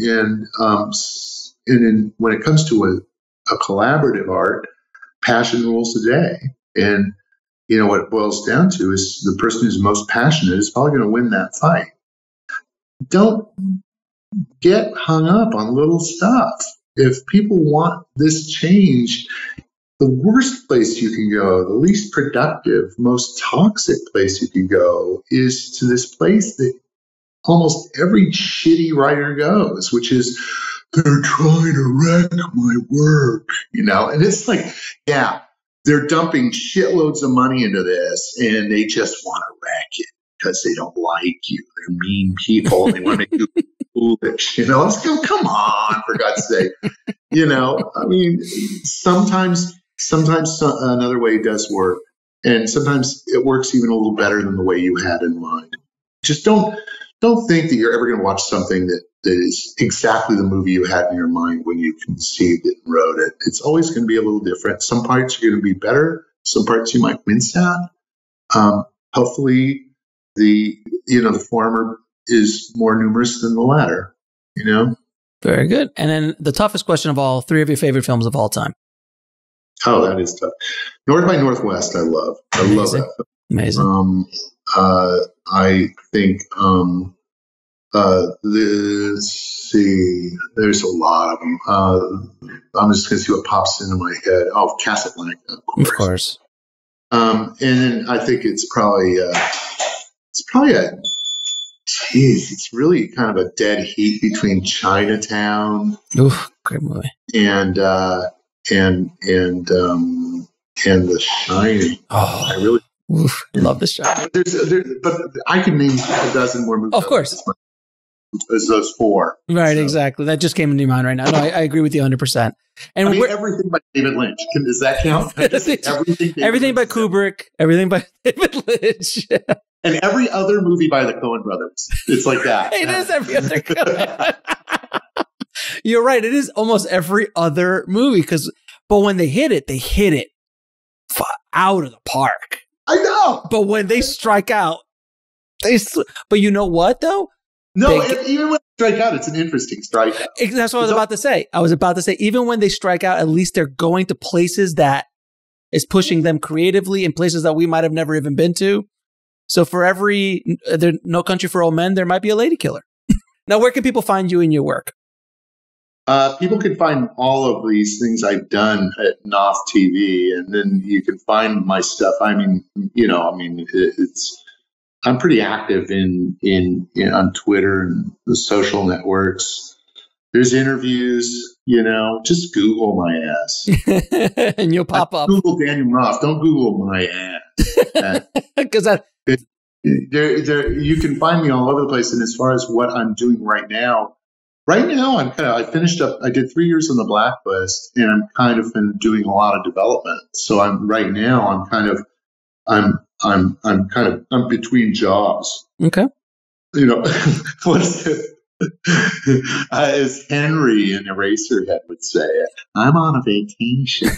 when it comes to a collaborative art, passion rules the day. And, you know, what it boils down to is the person who's most passionate is probably going to win that fight. Don't get hung up on little stuff. If people want this change, the worst place you can go, the least productive, most toxic place you can go is to this place that almost every shitty writer goes, which is, they're trying to wreck my work, you know? And it's like, yeah, they're dumping shitloads of money into this, and they just want to wreck it because they don't like you. They're mean people, and they want to do foolish, you know? Let's go, come on, for God's sake. You know, I mean, sometimes another way does work, and sometimes it works even a little better than the way you had in mind. Just don't think that you're ever going to watch something that is exactly the movie you had in your mind when you conceived it and wrote it. It's always going to be a little different. Some parts are going to be better. Some parts you might wince at. Hopefully, the former is more numerous than the latter. You know. Very good. And then the toughest question of all: three of your favorite films of all time. Oh, that is tough. North by Northwest, I love. I love that. Amazing. I think. Let's see. There's a lot of them. I'm just going to see what pops into my head. Oh, Casablanca, of course. And then I think it's really kind of a dead heat between Chinatown. Oof, great movie. And The Shining. Oh, I really love The Shining. But I could name a dozen more movies. Of course. As those four. Right, so. Exactly. That just came into my mind right now. No, I agree with you 100%. And I mean, everything by David Lynch. Does that count? everything by Kubrick. Everything by David Lynch. And every other movie by the Coen brothers. It's like that. It is every other Coen. You're right. It is almost every other movie. But when they hit it out of the park. I know. But when they strike out, but you know what, though? No, even when they strike out, it's an interesting strike out. That's what I was about to say. I was about to say, even when they strike out, at least they're going to places that is pushing them creatively and places that we might have never even been to. So for every No Country for Old Men, there might be a lady killer. Now, where can people find you and your work? People can find all of these things I've done at Knoth TV, and then you can find my stuff. I mean, you know, I mean, it's I'm pretty active in on Twitter and the social networks. There's interviews, you know, just Google my ass. And you'll pop up. Google Daniel Knauf. Don't Google my ass. Because you can find me all over the place. And as far as what I'm doing right now, I finished up, I did 3 years on the blacklist, and I'm kind of been doing a lot of development. So I'm between jobs. Okay. You know, what's the, as Henry in Eraserhead would say, I'm on a vacation.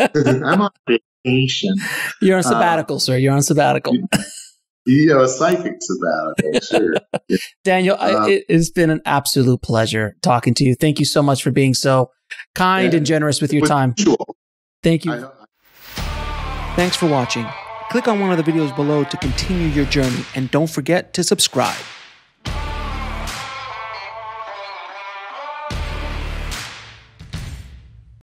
I'm on vacation. You're on sabbatical, sir. You're on sabbatical. A psychic sabbatical, sure. Yeah. Daniel, it's been an absolute pleasure talking to you. Thank you so much for being so kind and generous with your time. Mutual. Thank you. Thanks for watching. Click on one of the videos below to continue your journey, and don't forget to subscribe.